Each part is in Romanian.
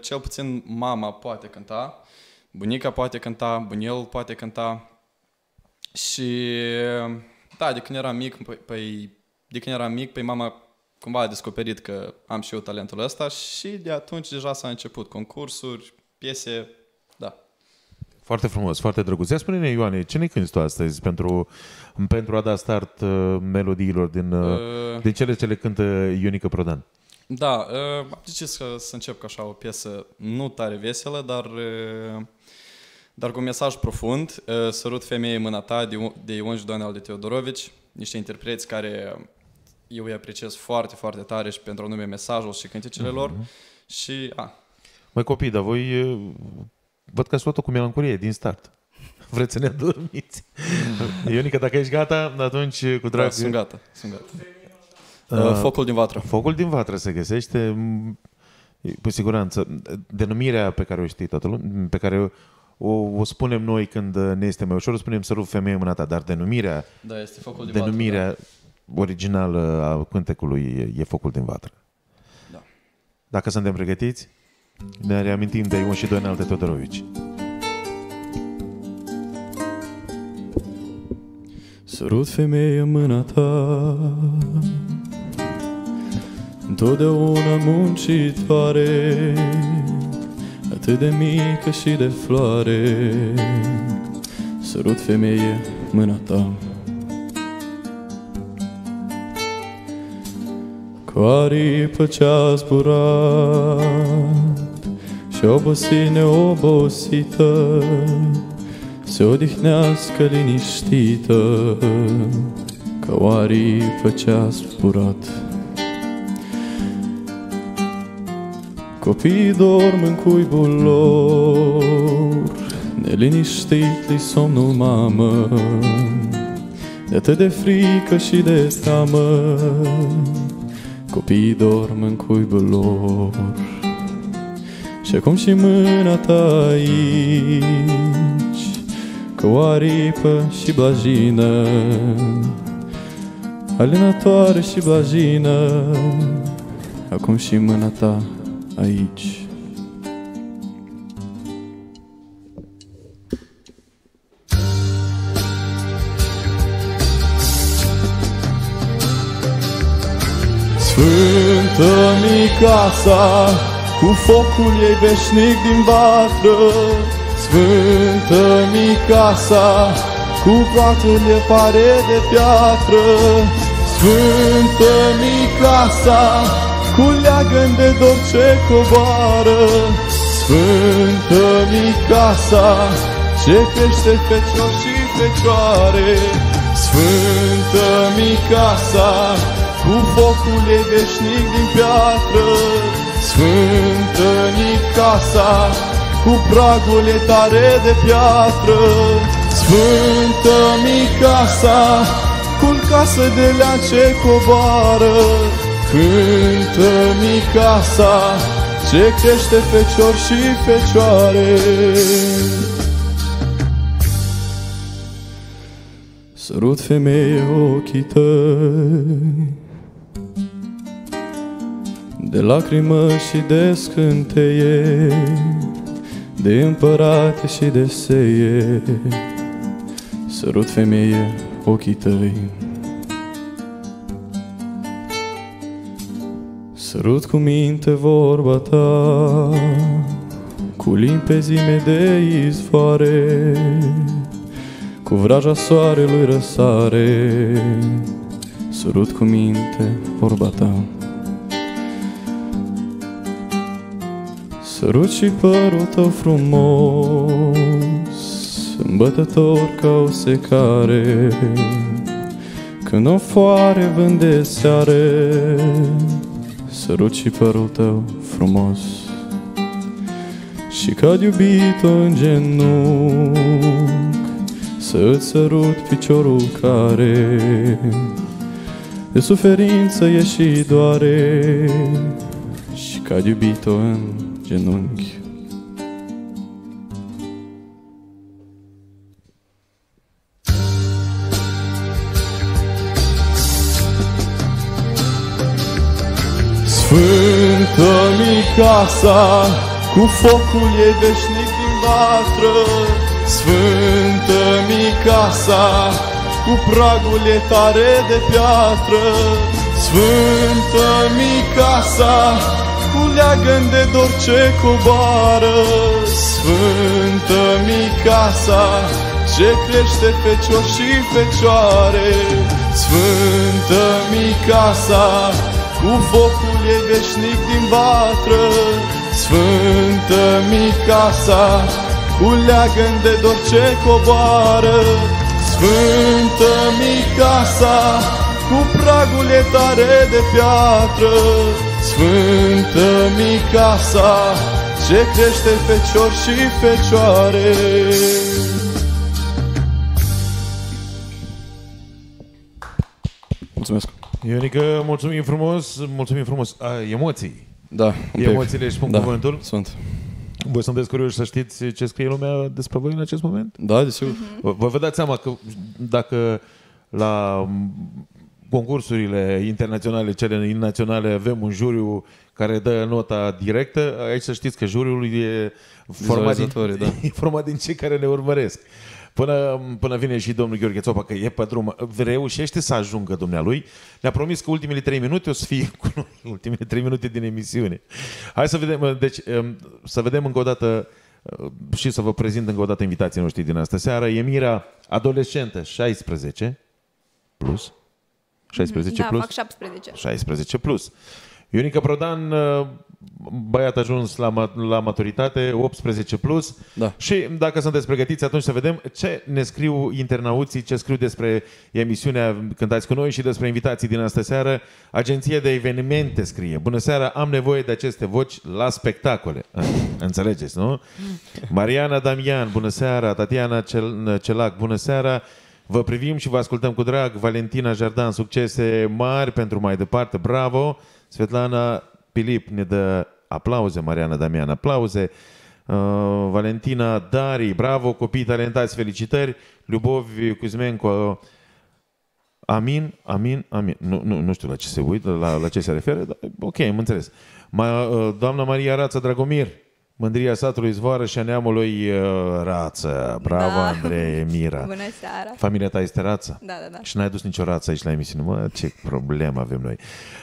Cel puțin mama poate cânta, bunica poate cânta, bunel poate cânta. Și da, de când eram mic, pe mama cumva a descoperit că am și eu talentul ăsta și de atunci deja s-a început concursuri, piese, da. Foarte frumos, foarte drăguț. Ia spune-ne, Ioane, ce ne cânti tu astăzi pentru a da start melodiilor din cele ce le cântă Ionica Prodan? Da, am zis că să încep cu așa o piesă nu tare veselă, dar cu un mesaj profund. Sărut femeie mâna ta, de Ion și Doina Aldea-Teodorovici, niște interpreți care eu îi apreciez foarte, foarte tare și pentru anume mesajul și cânticele lor. Și, Măi copii, dar voi văd că ați luat-o cu melancolie din start. Vreți să ne adormiți? Ionica, dacă ești gata, atunci cu drag... Da, sunt gata, sunt gata. Focul din vatră. Focul din vatră se găsește, cu siguranță. Denumirea pe care o știi toată lumea, pe care o spunem noi când ne este mai ușor, o spunem sărut femeie mâna ta, dar denumirea, da, este focul din denumirea vatră, da, originală a cântecului e focul din vatră. Da. Dacă suntem pregătiți, ne reamintim de Ion și Doina Aldea-Teodorovici. Sărut femeie mâna ta, întotdeauna muncitoare, atât de mică și de floare. Sărut femeie mâna ta. Cu aripă ce-a zburat și obosit neobosită, se odihnească liniștită, ca o aripă ce-a zburat. Copiii dorm în cuibul lor, neliniștit-i somnul mamă, de atât de frică și de teamă. Copiii dorm în cuibul lor. Și acum și mâna ta aici, ca o aripă și blajină, alinătoare și blajină, acum și mâna ta aici. Sfântă-mi casa, cu focul ei veșnic din vatră. Sfântă-mi casa, cu vatrul ei pare de piatră. Sfântă-mi casa, cu leagăn de dor ce coboară. Sfântă-mi casa, ce crește feciori și fecioare. Sfântă-mi casa, cu focul ei veșnic din piatră. Sfântă-mi casa, cu pragul ei tare de piatră. Sfântă-mi casa, cu casă de leagăn ce coboară. Cântă-mi casa, ce crește feciori și fecioare. Sărut femeie ochii tăi, de lacrimă și de scânteie, de împărate și de seie. Sărut femeie ochii tăi. Sărut cu minte vorba ta, cu limpezime de izvoare, cu vraja soarelui răsare. Sărut cu minte vorba ta. Sărut și părul tău frumos, îmbătător ca o secare, când o floare vând de seare. Sărut și părul tău frumos. Și cad iubit-o în genunchi, să-ți sărut piciorul care de suferință e și doare. Și cad iubit-o în genunchi. casa, cu focul ei veșnic din vatră. Sfântă-mi casa, cu pragul ei tare de piatră. Sfântă-mi casa, cu leagăn de dor ce coboară. Sfântă-mi casa, ce crește fecior și fecioare. Sfântă-mi casa, cu focul ei veșnic din vatră. Sfântă-mi casa, cu leagăn de dor ce coboară. Sfântă-mi casa, cu pragul e tare de piatră. Sfântă-mi casa, ce crește fecior și fecioare. Mulțumesc. Ionică, mulțumim frumos, mulțumim frumos. Emoții. Da, emoțiile își pun cuvântul. Sunt. Voi sunteți curioși să știți ce scrie lumea despre voi în acest moment? Da, desigur. Vă dați seama că dacă la concursurile internaționale, cele naționale, avem un juriu care dă nota directă, aici să știți că juriul e format din, da, e format din cei care ne urmăresc. Până vine și domnul Gheorghe Țopa, că e pe drum, reușește să ajungă dumnealui. Ne-a promis că ultimele 3 minute o să fie cu noi, ultimele 3 minute din emisiune. Hai să vedem, deci, să vedem încă o dată și să vă prezint încă o dată invitații noștri din astă seară. Emira, adolescentă, 16 plus. 16 da, plus. Fac 17. 16 plus. Ionica Prodan, băiat ajuns la maturitate, 18 plus. Da. Și dacă sunteți pregătiți, atunci să vedem ce ne scriu internauții, ce scriu despre emisiunea Cântați cu Noi și despre invitații din astă seară. Agenția de evenimente scrie: bună seara, am nevoie de aceste voci la spectacole. Înțelegeți, nu? Mariana Damian, bună seara. Tatiana Celac, bună seara. Vă privim și vă ascultăm cu drag. Valentina Jardan, succese mari pentru mai departe, bravo. Svetlana Pilip ne dă aplauze, Mariana Damian aplauze, Valentina Dari, bravo, copii talentați, felicitări. Lubov Kuzmenko, amin. Nu știu la ce se uită, la ce se referă, dar ok, am înțeles. Doamna Maria Rață Dragomir, mândria satului Zvoară și a neamului Rață. Bravo, da. Andrei, Mira. Bună seara. Familia ta este Rață? Da, da, da. Și n-ai dus nicio Rață aici la emisiune. Mă, ce problemă avem noi.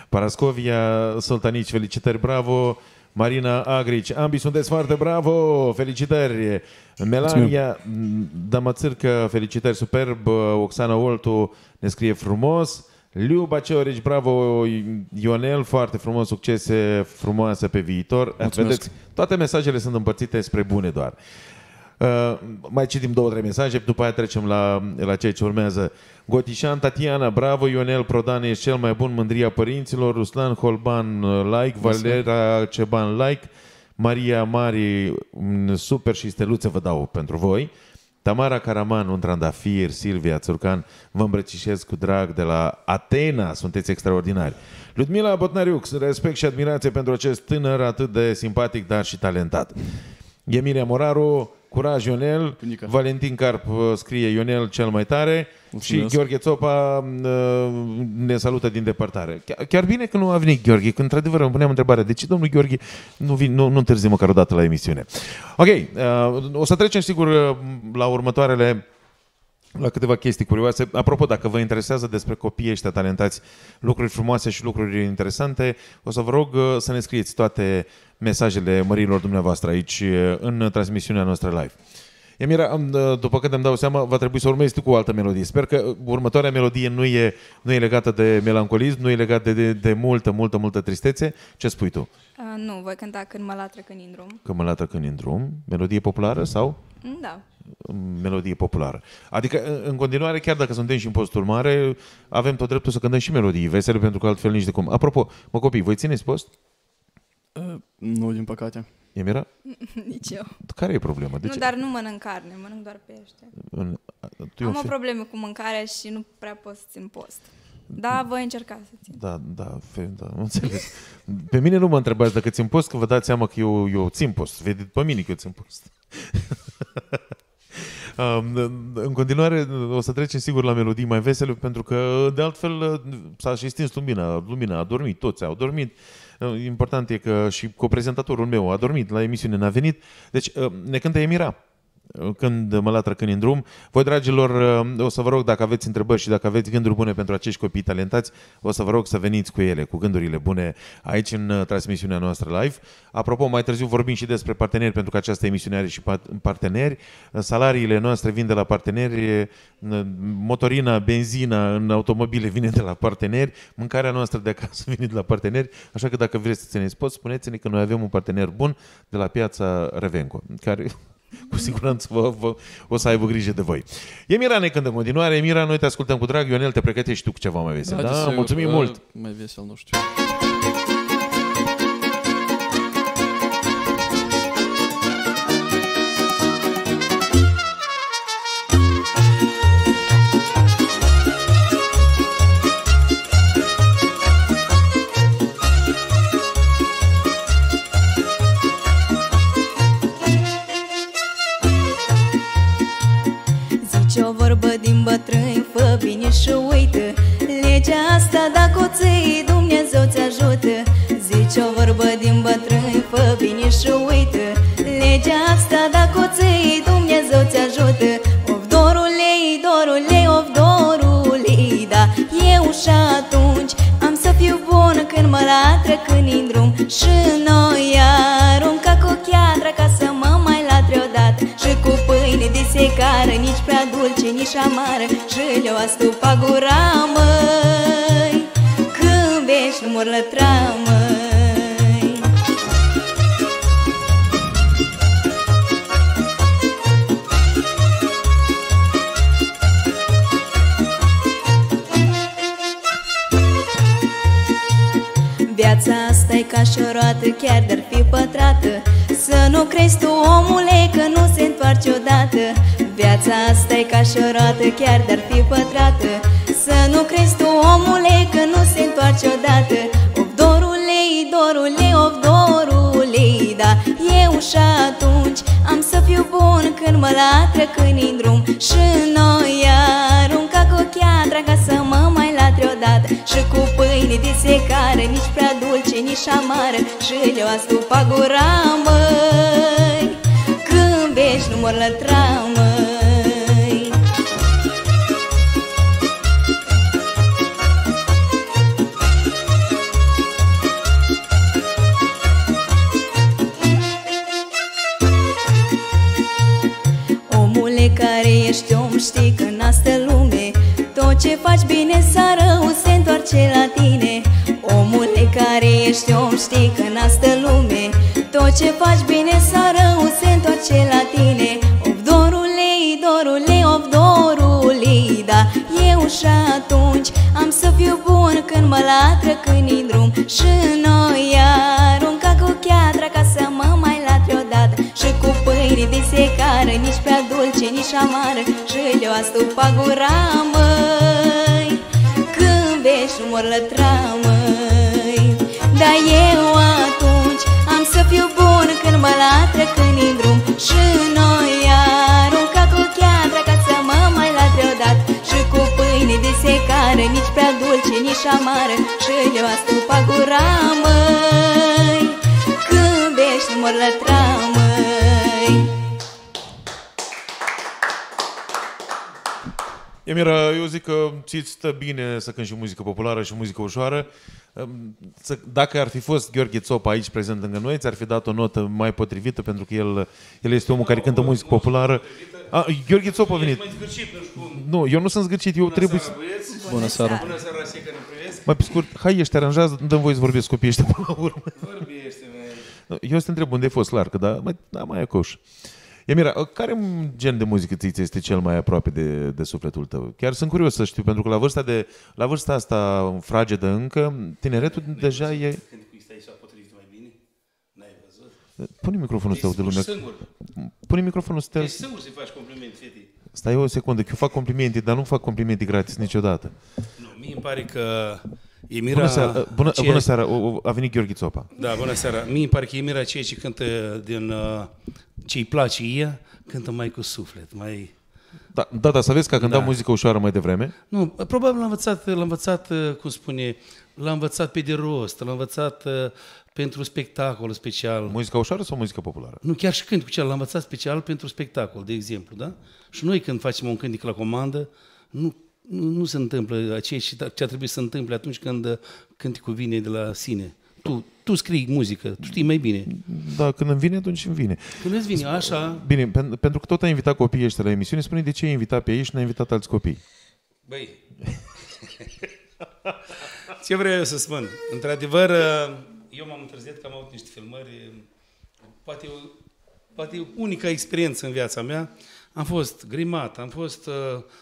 Parascovia, Soltanici, felicitări, bravo. Marina Agrici, ambii sunteți foarte bravo, felicitări. Melania Damațârcă, felicitări, superb. Oxana Oltu ne scrie frumos. Liuba Ceorici, bravo, Ionel, foarte frumos, succese frumoase pe viitor. Vedeți, toate mesajele sunt împărțite spre bune doar. Mai citim 2-3 mesaje, după aia trecem la ceea ce urmează. Gotișan Tatiana, bravo, Ionel Prodan e cel mai bun, mândria părinților. Ruslan Holban, like. Valera Ceban, like. Maria Mari, super și steluțe vă dau pentru voi. Tamara Caraman, un trandafir. Silvia Țurcan, vă îmbrățișez cu drag de la Atena, sunteți extraordinari. Ludmila Botnariuc, respect și admirație pentru acest tânăr atât de simpatic, dar și talentat. Emilia Moraru, curaj Ionel. Punica. Valentin Carp scrie: Ionel cel mai tare. Mulțumesc. Și Gheorghe Țopa ne salută din depărtare. Chiar bine că nu a venit Gheorghe, că într-adevăr îmi puneam întrebarea de ce domnul Gheorghe nu întârzi măcar o dată la emisiune. Ok, o să trecem sigur la următoarele, la câteva chestii curioase. Apropo, dacă vă interesează despre copiii ăștia talentați, lucruri frumoase și lucruri interesante, o să vă rog să ne scrieți toate mesajele mărilor dumneavoastră aici în transmisiunea noastră live. Emira, după cât îmi dau seama, va trebui să urmezi tu cu o altă melodie. Sper că următoarea melodie nu e legată de melancolism, nu e legată de multă tristețe. Ce spui tu? Nu, voi cânta Când mă latră când în drum. Când mă latră când în drum. Melodie populară sau? Da. Melodie populară. Adică, în continuare, chiar dacă suntem și în postul mare, avem tot dreptul să cântăm și melodii vesele, pentru că altfel nici de cum. Apropo, mă copii, voi țineți post? Nu, din păcate. Emira? Nici eu. Care e problema? De ce? Dar nu mănânc carne, mănânc doar pește. Am o problemă cu mâncarea și nu prea pot să țin post. Da, voi încerca să țin. Da, înțeles. Pe mine nu mă întrebați dacă țin post, că vă dați seama că eu țin post. Vedeți pe mine că eu țin post. În continuare o să trecem sigur la melodii mai vesele, pentru că de altfel s-a și stins lumina. Lumina a dormit, toți au dormit. Important e că și coprezentatorul meu a dormit, la emisiune n-a venit. Deci ne cântă Emira, Când mă latră când în drum. Voi, dragilor, o să vă rog, dacă aveți întrebări și dacă aveți gânduri bune pentru acești copii talentați, o să vă rog să veniți cu ele, cu gândurile bune, aici în transmisiunea noastră live. Apropo, mai târziu vorbim și despre parteneri, pentru că această emisiune are și parteneri. Salariile noastre vin de la parteneri, motorina, benzina în automobile vine de la parteneri, mâncarea noastră de acasă vine de la parteneri, așa că dacă vreți să țineți poți, spuneți-ne că noi avem un partener bun de la Piața Revenco, care... Cu siguranță o să aibă grijă de voi. Emira ne cântă în continuare. Emira, noi te ascultăm cu drag. Ionel, te pregătești tu cu ceva mai vesel. Da? Mulțumim mult! Mai vesel, nu știu. Din bătrâni, fă bine și uită legea asta, dacă o ții, Dumnezeu ți-ajută. Zici o vorbă din bătrâni, fă bine și uită legea asta, dacă o ții, Dumnezeu ți-ajută. Of, dorule, of, dorule, da, eu și atunci am să fiu bun când mă latră când în drum. Și noi arunca cu chiatra ca să mă mai latre odată, și cu pâine de secară, nici prea dulce, nici amară, și le-o astupa gura, măi, când vezi nu mor lătra, măi. Viața asta-i ca și o roată, chiar de-ar fi pătrată, să nu crezi tu, omule, că nu se întoarce odată. Viața asta-i ca și o roată, chiar de-ar fi pătrată, să nu crezi tu, omule, că nu se întoarce odată. Of, dorule, of, dorule, da, eu și atunci am să fiu bun când mă latră când în drum. Și noi arunca cu chiatra ca să mă mai latre odată, și cu pâine de secare, nici prea dulce, nici amară, și le-o astupa gura, măi, când vezi nu mor lătra, măi. Care ești om, știi că în astă lume tot ce faci bine sau rău se întoarce la tine. Omule care ești om, știi că în astă lume tot ce faci bine sau rău se întoarce la tine. Of, dorule, of, dorule, da, eu și atunci am să fiu bun când mă latră când în drum. Și noi arunca cu chiatra ca să mă mai latre odată, și cu pâine de secară, nici prea dulce, nici amară, și le-o astupa gura, măi, când vezi nu mor lătra, măi. Dar eu atunci am să fiu bun când mă latră când în drum. Și noi arunca cu chiatra ca să mă mai latre odată, și cu pâine de secară, nici prea dulce, nici amară, și le-o astupa gura, măi, când vezi nu mor lătra, măi. Emira, eu zic că ți-ți stă bine să cânti și muzică populară și muzică ușoară. Dacă ar fi fost Gheorghe Țopa aici prezent lângă noi, ți-ar fi dat o notă mai potrivită, pentru că el este omul care cântă muzică populară. Gheorghe Țopa a venit. Nu, eu nu sunt zgârcit, eu trebuie să... Bună seara! Bună seara, Rase, că ne privesc. Mai pe scurt, hai, ești aranjează, dă-mi voi să vorbesc cu copiii ăștia până la urmă. Vorbește-mi. Eu să te întreb unde ai fost, largă, dar mai acoș. Emira, care gen de muzică ți este cel mai aproape de sufletul tău? Chiar sunt curios să știu, pentru că la vârsta asta fragedă încă, tineretul deja e... Când cu ăsta s-a potrivit mai bine? N-ai văzut? Pune microfonul tău de lume. Pune microfonul tău. Ești singur să-i faci complimente, fete. Stai o secundă, că eu fac complimente, dar nu fac complimente gratis niciodată. Nu, mie îmi pare că Emira... Bună seara, a venit Gheorghe Țopa. Da, bună seara. Mie îmi pare că Emira ceea ce cântă din... ce-i place e, cântă mai cu suflet, mai Da, da, da, să vezi că când am muzică ușoară mai devreme. Nu, probabil l-am învățat, cum spune, l-am învățat pe de rost, l-am învățat pentru spectacol special. Muzica ușoară sau muzică populară? Nu, chiar și cânt cu cealaltă, l-am învățat special pentru spectacol, de exemplu, da? Și noi când facem un cântec la comandă, nu se întâmplă ce ar trebui să se întâmple atunci când cântecul vine de la sine. Tu scrii muzică, tu știi mai bine. Da, când îmi vine, atunci îmi vine. Când îți vine, așa... Bine, pentru că tot ai invitat copiii ăștia la emisiune, spune de ce ai invitat pe ei și n-ai invitat alți copii. Băi, ce vreau eu să spun? Într-adevăr, eu m-am întârziat că am avut niște filmări, poate unica experiență în viața mea. Am fost grimat, am fost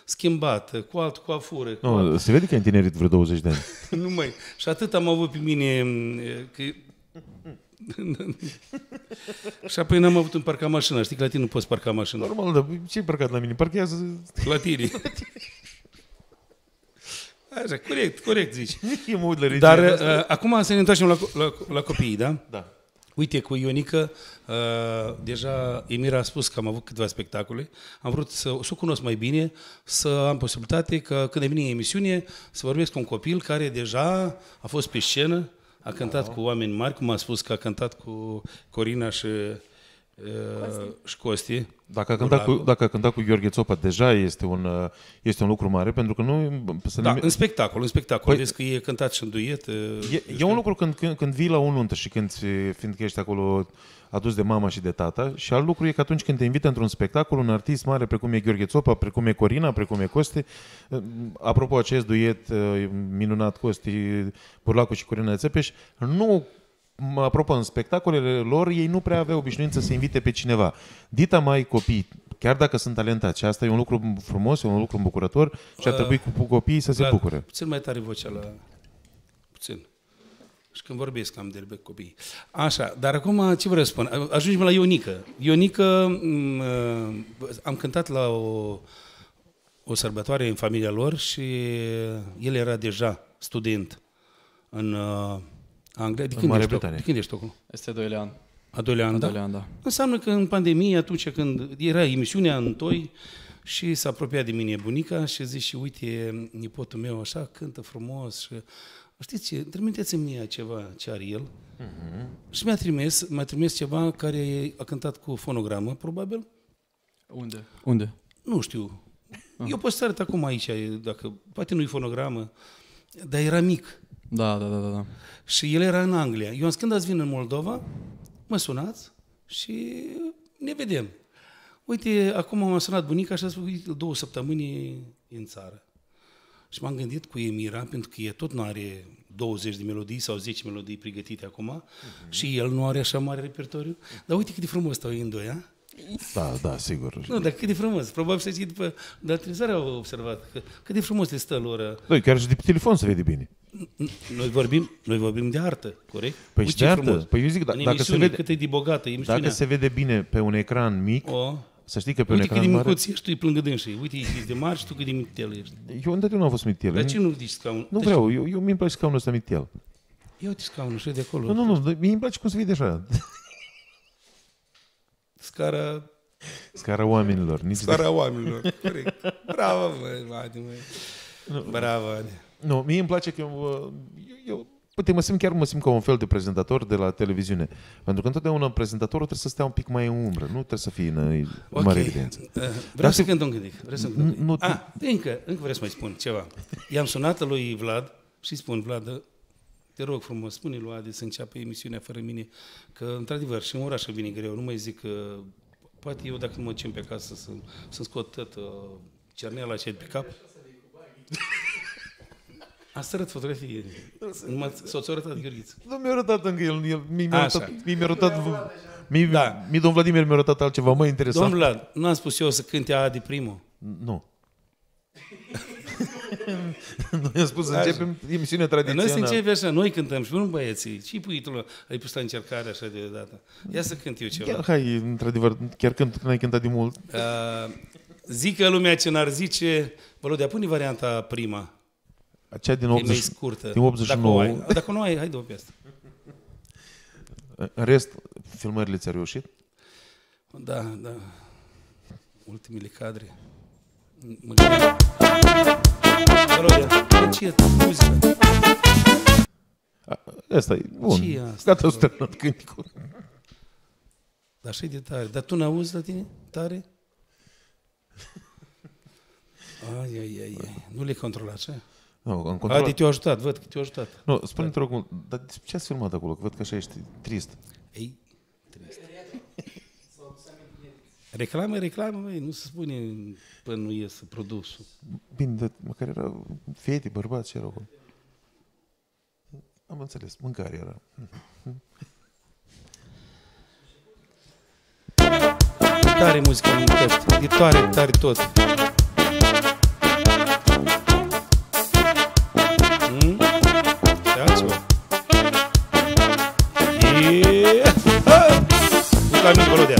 schimbat, cu altă coafură. Nu, se vede că ai întinerit vreo 20 de ani. Nu, măi, și atât am avut pe mine că... Și apoi n-am avut un parca mașina. Știi că la tine nu poți parca mașina. Normal, dar ce-ai parcat la mine? Parchează... La tine. Așa, corect zici. Dar acum să ne întoarcem la copiii, da? Da. Uite, cu Ionică, deja Emira a spus că am avut câteva spectacole, am vrut să o cunosc mai bine, să am posibilitate că când vine emisiune să vorbesc cu un copil care deja a fost pe scenă, a cântat cu oameni mari, cum a spus că a cântat cu Corina și Costi. Dacă a cântat cu Gheorghe Țopa, deja este un lucru mare, pentru că nu... În spectacol. Păi, vezi că e cântat și în duet. E un lucru când vii la o nuntă și când, fiindcă ești acolo adus de mama și de tata, și alt lucru e că atunci când te invită într-un spectacol, un artist mare, precum e Gheorghe Țopa, precum e Corina, precum e Costi, apropo acest duet minunat Costi Burlacu și Corina Țepeș, apropo, în spectacolele lor, ei nu prea aveau obișnuință să invite pe cineva. Dita mai copii, chiar dacă sunt talentați, și asta e un lucru frumos, e un lucru îmbucurător și ar trebui cu copiii să se bucure. Puțin mai tare vocea puțin. Și când vorbesc am derbe cu copiii. Așa, dar acum ce vreau să spun? Ajungem la Ionică. Ionică, am cântat la o sărbătoare în familia lor și el era deja student în... Anglia. De când ești acolo? Este doilea an. A doilea an, da? Înseamnă că în pandemie, atunci când era emisiunea în toi și s-a apropiat de mine bunica și zice, uite, nipotul meu așa cântă frumos și... Știți ce? Trimiteți-mi mie ceva ce are el. Și mi-a trimis ceva care a cântat cu fonogramă, probabil. Unde? Nu știu. Eu pot să arăt acum aici, dacă... Poate nu-i fonogramă, dar era mic. Da. Și el era în Anglia. Eu am zis, când ați vin în Moldova, mă sunați și ne vedem. Uite, acum m-a sunat bunica și a spus, 2 săptămâni în țară. Și m-am gândit cu Emira, pentru că e tot nu are 20 de melodii sau 10 melodii pregătite acum și el nu are așa mare repertoriu. Dar uite cât de frumos stau ei în doi, a? Da, sigur. Nu, dar cât de frumos. Probabil să zic după... Dar Trizare au observat că cât de frumos le stă lor. Da, chiar și de pe telefon se vede bine. Noi vorbim de artă, corect? Păi și de artă. Păi eu zic, dacă se vede... cât e de bogată emisiunea. Dacă se vede bine pe un ecran mic... Să știi că pe un ecran mare... Uite cât de micuți ești, tu îi plângă dânsii. Uite, ești de mari și tu cât de mictel ești. Eu întotdeauna am fost mictel. Dar ce nu zici scaunul? Nu vreau, eu mi-mi place scaunul ăsta mictel. Eu uite scaunul și de acolo. Nu, mi-mi place cum se vede așa. Scara oamenilor. Scara oamenilor, corect. Bravo, mă. Bravo, Adi. Nu, mie îmi place că eu mă simt ca un fel de prezentator de la televiziune. Pentru că întotdeauna prezentatorul trebuie să stea un pic mai în umbră. Nu trebuie să fie în mare evidență. Vreau să cânt un gândic. Încă vreau să mai spun ceva. I-am sunat lui Vlad și spun, Vlad, te rog frumos, spune lui Adi să înceapă emisiunea fără mine. Că într-adevăr și în orașul vine greu. Nu mai zic că poate eu dacă nu mă cem pe acasă să-mi scot tot cerneala aceea pe cap. Ați arătat fotografie. S-o arătat, Gheorghiță. Nu mi-a arătat încă el. Domnul Vladimir mi-a arătat altceva mai interesant. Domnul Vlad, nu am spus eu să cânte Adi primul? Nu. Noi am spus să începem emisiunea tradițională. Noi să începem așa, noi cântăm și unul băieții. Ce-i puitul ai pus la încercare așa deodată? Ia să cânt eu ceva. Hai, într-adevăr, chiar când n-ai cântat de mult. Zică lumea ce n-ar zice, Volodea, pune varianta prima. Aceea din 89. Dacă nu ai, hai după pe asta. În rest, filmările ți-a reușit? Da. Ultimile cadre. Ce e muzica? Asta e bun. Ce e asta? Gata, strânat cânticul. Dar așa e de tare. Dar tu n-auzi la tine tare? Ai, ai, ai, ai. Nu le-ai controlat, ce? Nu, am controlat. Adi, te-a ajutat, văd că te-a ajutat. Nu, spune-mi, te rog, dar ce ați filmat acolo? Că văd că așa ești trist. Ei, trist. Reclamă, reclamă, măi, nu se spune până nu iese produsul. Bine, dar măcar erau fete, bărbați, ce erau acolo? Am înțeles, mâncare era. Tare muzica în căști, e tare, tare tot. Ce altceva? Eee! Nu-i la mine melodea.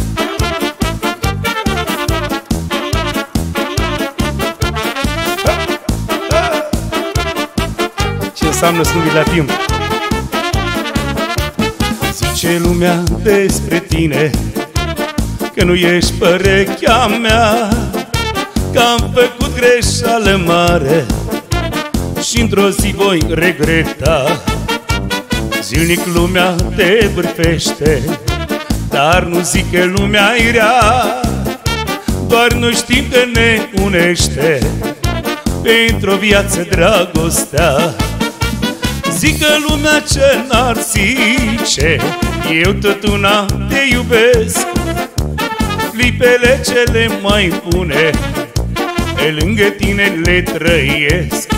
Ce înseamnă să nu-i la timp? Zice lumea despre tine că nu ești părechea mea, că am făcut greșeală mare și într-o zi voi regreta. Zilnic lumea te vârfește, dar nu zic că lumea e rea, doar nu știm că ne unește pentru o viață dragostea. Zic că lumea ce n-ar zice, eu tot una te iubesc, clipele cele mai bune pe lângă tine le trăiesc.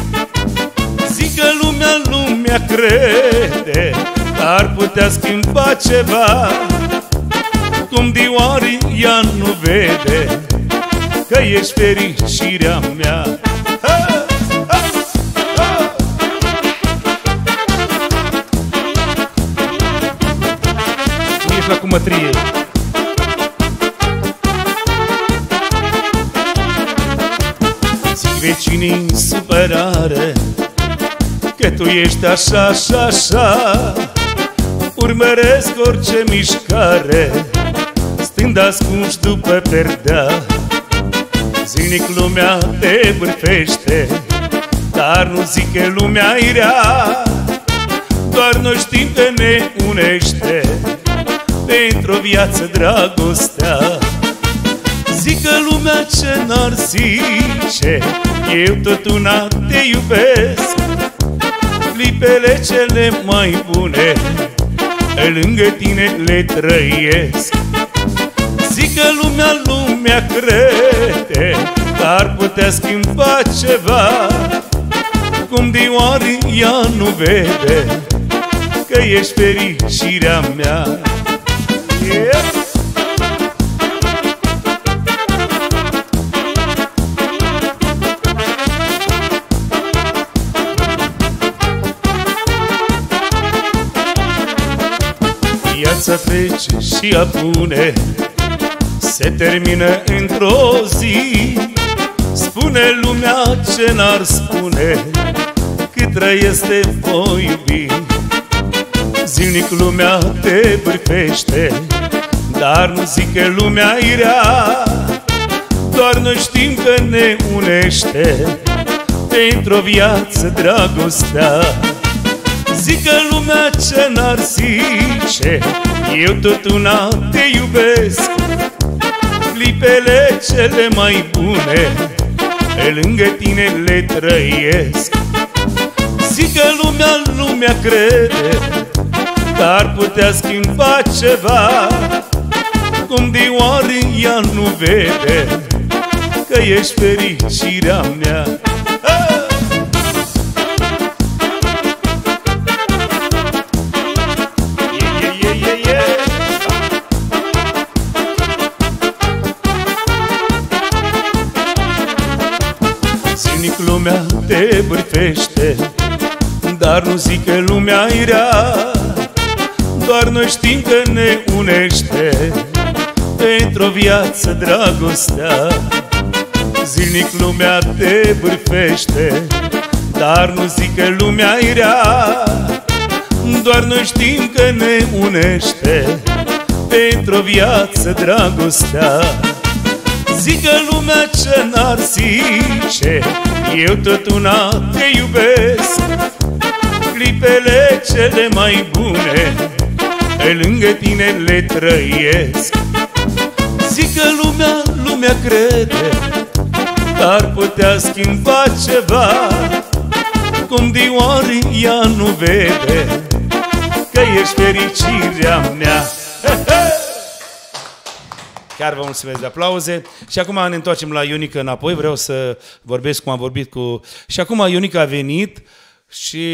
Zic că lumea, lumea crede că ar putea schimba ceva, cum dioare ea nu vede că ești fericirea mea. Nu ești la cumătrie. Zic vecinii în supărare că tu ești așa, așa, așa, urmăresc orice mișcare, stând ascuns după perdea. Zilnic lumea te vârfește, dar nu zic că lumea e rea, doar nu știm că ne unește pentru o viață dragostea. Zic că lumea ce n-ar zice, eu tot una te iubesc, clipele cele mai bune pe lângă tine le trăiesc. Zic că lumea, lumea crede că ar putea schimba ceva, cum dioare ea nu vede că ești fericirea mea. Yeah. Viața trece și a pune, se termină într-o zi, spune lumea ce n-ar spune, cât trăiește voi iubi. Zilnic lumea te bârfește, dar nu zic că lumea e rea, doar noi știm că ne unește pentru o viață dragostea. Zic că lumea ce n-ar zice, eu tot una te iubesc, clipele cele mai bune pe lângă tine le trăiesc. Zic că lumea, lumea crede că ar putea schimba ceva, cum dioare ea nu vede că ești fericirea mea. Lumea te bârfește, dar nu zic că lumea e rea, doar noi știm că ne unește pentru o viață dragostea. Zilnic lumea te bârfește, dar nu zic că lumea e rea, doar noi știm că ne unește pentru o viață dragostea. Zică lumea ce n-ar zice, eu tot una te iubesc. Clipele cele mai bune pe lângă tine le trăiesc. Zică lumea, lumea crede că ar putea schimba ceva, cum dioară ea nu vede că ești fericirea mea. Chiar vă mulțumesc de aplauze. Și acum ne întoarcem la Ionica înapoi. Vreau să vorbesc cum am vorbit cu... Și acum Ionica a venit și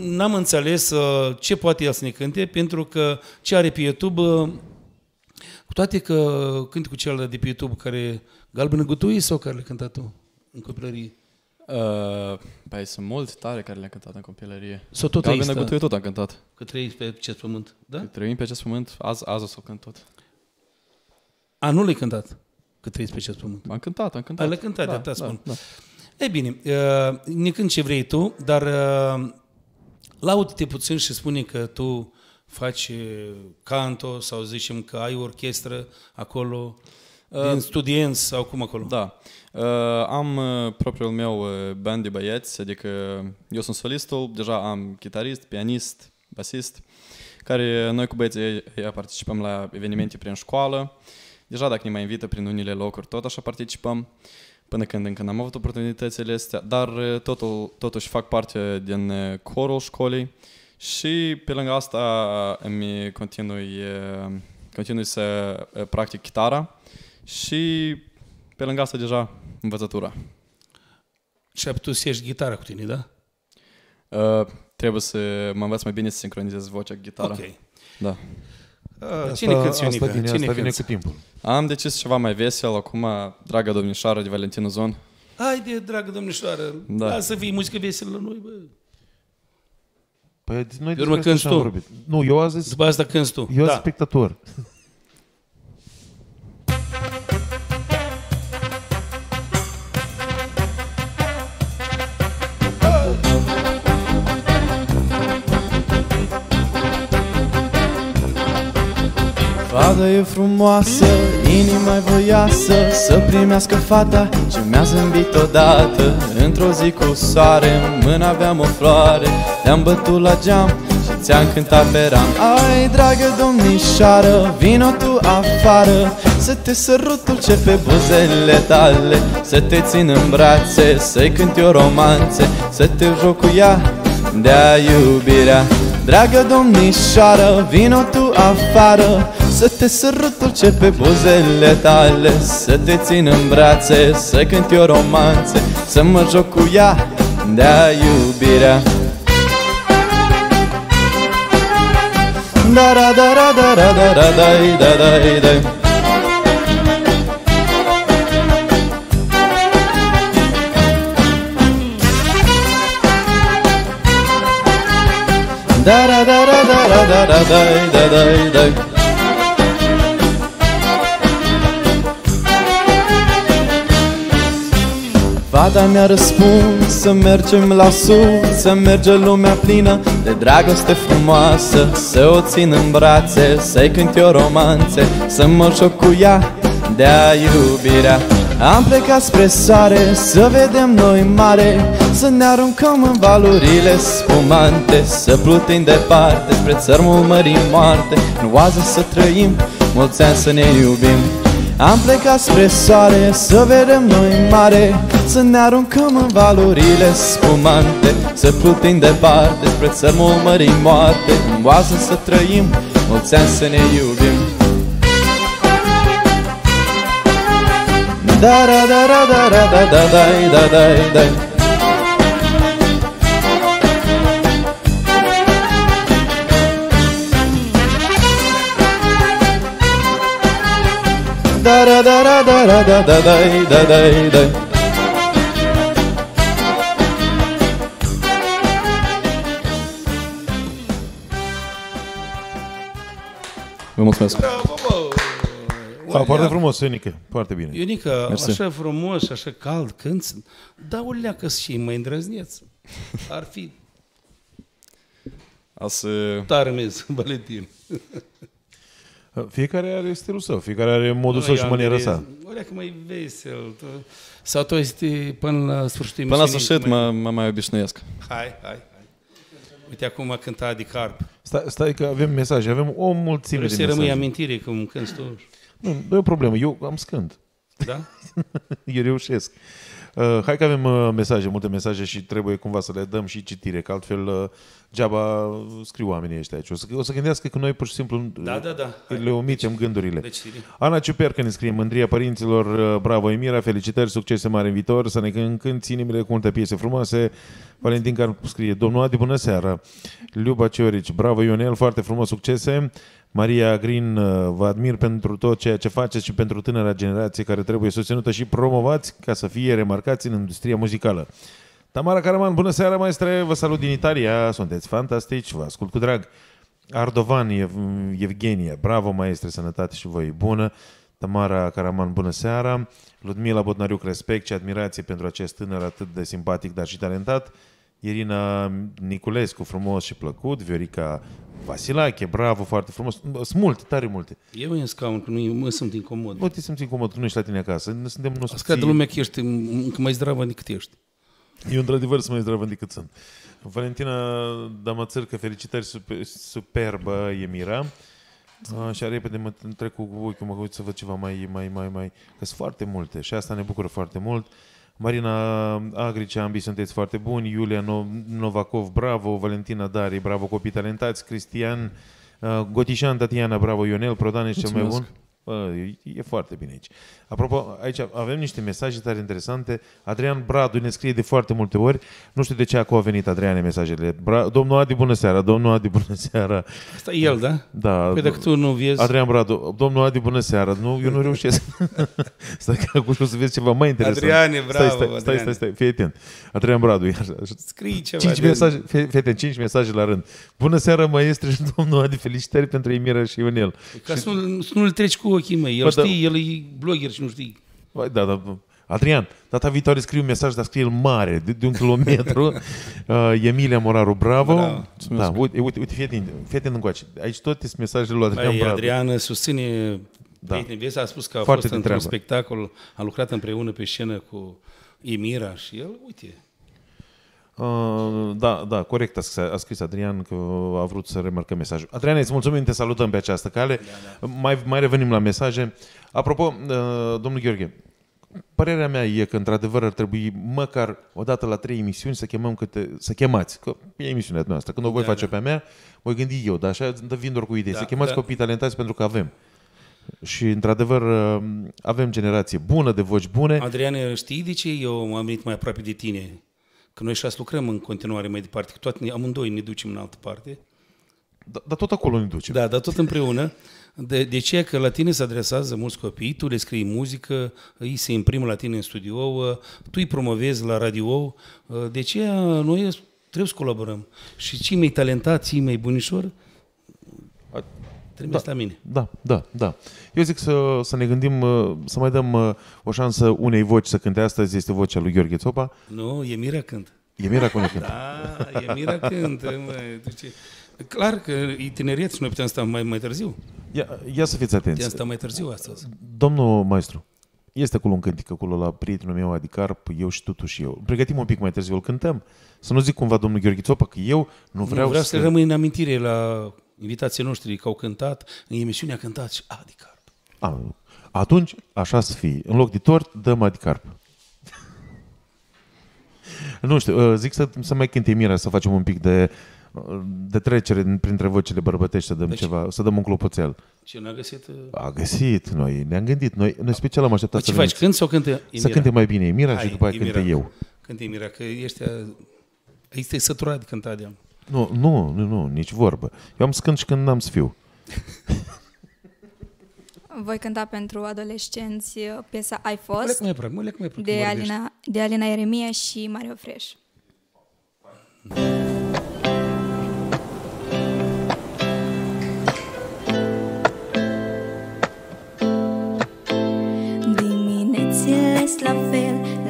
n-am înțeles ce poate el să ne cânte, pentru că ce are pe YouTube, cu toate că cântecul cel de pe YouTube care Galbenă Gutuie sau care le-a cântat tu în copilărie? Păi sunt mulți tare care le-a cântat în copilărie. Sau tot Galbenă Gutuie tot am cântat. Că trăim pe acest pământ, da? Că trăim pe acest pământ, azi o să o cânt tot. A, nu l-ai cântat? Că trăiți pe acest pământ. Am cântat, am cântat. A, l-ai cântat, da, de-atâta spun. Da. E bine, ne cânt ce vrei tu, dar laudă-te puțin și spune că tu faci canto sau zicem că ai orchestră acolo, din studenți sau cum acolo? Da. Am propriul meu band de băieți, adică eu sunt solistul, deja am chitarist, pianist, basist, care noi cu băieții participăm la evenimente prin școală. Deja dacă ne mai invită prin unele locuri, tot așa participăm, până când încă n-am avut oportunitățile astea, dar totuși fac parte din corul școlii și pe lângă asta îmi continui să practic chitara și pe lângă asta deja învățătura. Și ai putut să ieși gitara cu tine, da? Trebuie să mă învăț mai bine să sincronizez vocea cu gitara. Ok. Da. Cine cânti, Ionica? Asta vine cu timpul. Am decis ceva mai vesel acum, dragă domnișoară de Valentin Zon. Haide, dragă domnișoară, da. Lasă fii muzică veselă la noi, bă. Păi noi de urmă cânti tu. Nu, eu azi... După asta cânti tu. Eu azi spectator. Fada e frumoasă, inima-i voiasă, să primească fata ce mi-a zâmbit odată. Într-o zi cu soare, în mână aveam o floare, le-am bătut la geam și ți-am cântat pe ram. Ai, dragă domnișoară, vino tu afară, să te sărutul ce pe buzele tale, să te țin în brațe, să-i cânt eu romanțe, să te joc cu ea, de-a iubirea. Dragă domnișoară, vino tu afară, să te sărut ce pe buzele tale, să te țin în brațe, să cânt eu romanțe, să mă joc cu ea, de-a iubirea. Da da da da da da da da da da. Da da da da da da da da da da. Fata mi-a răspuns să mergem la sus, să merge lumea plină de dragoste frumoasă, să o țin în brațe, să-i cânt eu romanțe, să mă joc cu ea, de-a iubirea. Am plecat spre soare, să vedem noi mare, să ne aruncăm în valurile spumante, să plutim departe spre țărmul mării moarte, în oază să trăim, mulți ani să ne iubim. Am plecat spre soare, să vedem noi mare, să ne aruncăm în valurile spumante, să plutim departe spre țărmul mării moarte, în oază să trăim, mulți ani să ne iubim. Da da da da da da da da da da da. Da da da da da da da da da da da. Vă mulțumesc. Da, foarte frumos, Ionica, foarte bine. Ionica, așa frumos, așa cald, când sunt, da, o leacă și mai îndrăzneți. Ar fi... Tare mezi, Valentin. Fiecare are stilul său, fiecare are modul său și maniera sa. Olea că mai vesel. Sau tu este până la sfârșit. Până la sfârșit mă mai obișnuiesc. Hai. Uite acum a cântat de carp. Stai că avem mesaje, avem o mulțime de mesaje. Trebuie să rămâi amintire cum cânti tu. Nu, e o problemă, eu am scând. Da? Eu reușesc. Hai că avem mesaje, multe mesaje și trebuie cumva să le dăm și citire, că altfel geaba scriu oamenii ăștia aici. O să gândească că noi pur și simplu le omitem gândurile. Ana Ciupercă ne scrie: mândria părinților, bravo Emira, felicitări, succese mari în viitor, să ne încânți inimile cu multe piese frumoase. Valentin Carp scrie: domnul Adi, bună seara. Liuba Ciorici: bravo Ionel, foarte frumos, succese. Maria Green: vă admir pentru tot ceea ce faceți și pentru tânăra generație care trebuie susținută și promovați ca să fie remarcați în industria muzicală. Tamara Caraman: bună seara, maestre, vă salut din Italia, sunteți fantastici, vă ascult cu drag. Ardovan Evgenia: bravo maestre, sănătate și voi bună. Tamara Caraman, bună seara. Ludmila Botnariuc: respect și admirație pentru acest tânăr atât de simpatic, dar și talentat. Irina Niculescu: frumos și plăcut. Viorica Vasilache: bravo, foarte frumos. Sunt multe, tare multe. Eu în scaun, că nu mă sunt incomod. Nu te simți incomod, că nu ești la tine acasă. Suntem nostri. Asta de lumea că ești mai zdravă decât ești. Eu într-adevăr sunt mai zdravă decât sunt. Valentina Damațărcă: felicitări, superbă Emira. Așa repede mă trec cu ochiul, mă uit să văd ceva mai. Că sunt foarte multe și asta ne bucură foarte mult. Marina Agricea: ambii sunteți foarte buni. Iulia Novakov: bravo. Valentina Dari: bravo, copii talentați. Cristian Gotișan Tatiana: bravo Ionel, Prodan ești cel mai bun. E foarte bine aici. Apropo, aici avem niște mesaje tare interesante. Adrian Bradu ne scrie de foarte multe ori. Nu știu de ce acum au venit, Adriane, mesajele. Domnul Adi, bună seara. Domnul Adi, bună seara. Asta e el, da? Da. Păi dacă tu nu vezi... Adrian Bradu: domnul Adi, bună seara. Nu, eu nu reușesc. Stai că acum o să vezi ceva mai interesant. Adriane, bravo. Stai, fii atent. Adrian Bradu, iar... Scrii ceva. 5 mesaje la rând. Bună seara, maestre și domnul Adi, felicitări pentru Emira și Ionel. Ca și... nu-l treci cu ochii mei. El știi, el e blogger și nu știi. Da. Adrian, data viitoare scriu un mesaj, dar scrie-l mare, de un kilometru. Emilia Moraru: bravo. Da, uite, fii atent încoace. Aici toate sunt mesajele lui Adrian Bradu. Adrian susține prietenii, a spus că a fost într-un spectacol, a lucrat împreună pe scenă cu Emira și el, uite... Da, corect a scris Adrian că a vrut să remarcăm mesajul. Adrian, îți mulțumim, te salutăm pe această cale. Mai revenim la mesaje. Apropo, domnul Gheorghe, părerea mea e că într-adevăr ar trebui măcar o dată la 3 emisiuni să chemați, că e emisiunea noastră. Când o voi face pe a mea, voi gândi eu, dar așa vin doar cu idei. Să chemați copii talentați, pentru că avem. Și într-adevăr avem generație bună, de voci bune. Adrian, știi de ce eu am venit mai aproape de tine? Că noi și lucrăm în continuare mai departe, că toate, amândoi ne ducem în altă parte. Dar tot acolo ne ducem. Da, dar tot împreună. De ce? Că la tine se adresează mulți copii, tu le scrii muzică, ei se imprimă la tine în studio, tu îi promovezi la radio. De ce? Noi trebuie să colaborăm. Și cei mai talentați, cei mai bunișori, trebuie să la mine. Da. Eu zic să ne gândim, să mai dăm o șansă unei voci să cânte. Astăzi este vocea lui Gheorghe Țopa. Nu, Emira cântă. Emira cântă. Clar că e tineret și noi putem sta mai târziu. Ia să fiți atenți. Putem sta mai târziu astăzi. Domnul maestru, este acolo un cântic acolo la prietenul meu, Adicarp, eu și tu și eu. Pregătim un pic mai târziu, îl cântăm. Să nu zic cumva domnul Gheorghe Țopa că eu nu vreau să rămân în amintire la... invitații noștri că au cântat, în emisiunea cântat și Adicarp. Atunci, așa să fie. În loc de tort, dăm Adicarp. Nu știu, zic să mai cânte Emira, să facem un pic de trecere printre vocile bărbătești, să dăm ceva, să dăm un clopoțel. Ce n-a găsit? A găsit, noi ne-am gândit. Noi special am așteptat să... Ce faci, când sau cântă Emira? Să cânte mai bine Emira și după aia cânte eu. Cânte Emira, că ești... Aici te-ai săturat de cântat de-am. Nu, nici vorbă. Eu am scânt și când n-am să fiu. Voi cânta pentru adolescenți piesa "Ai fost" de Alina Ieremia și Mario Fresh. Diminețile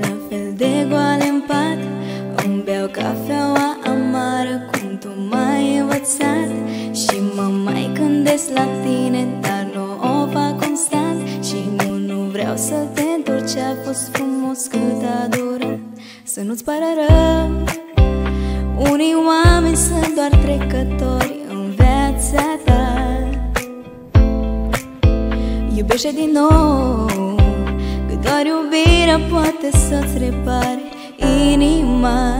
la fel de goale în pat, îmi beau cafeaua amară cum tu m-ai învățat și mă mai gândesc la tine, dar nu să te întorci, a fost frumos cât adoră. Să nu-ți pară rău, unii oameni sunt doar trecători în viața ta. Iubește din nou, că doar iubirea poate să-ți repare inima.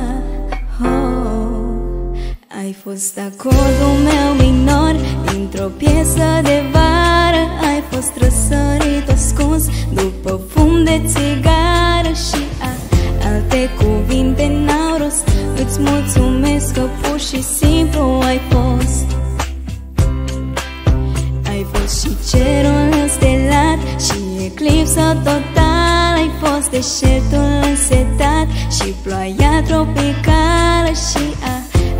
Ai fost acordul meu minor dintr-o piesă de vară, ai fost răsărit ascuns după fum de țigară și alte cuvinte n-au rost. Îți mulțumesc că pur și simplu ai fost. Ai fost și cerul înstelat și eclipsa totală, ai fost deșertul însetat și ploaia tropicală și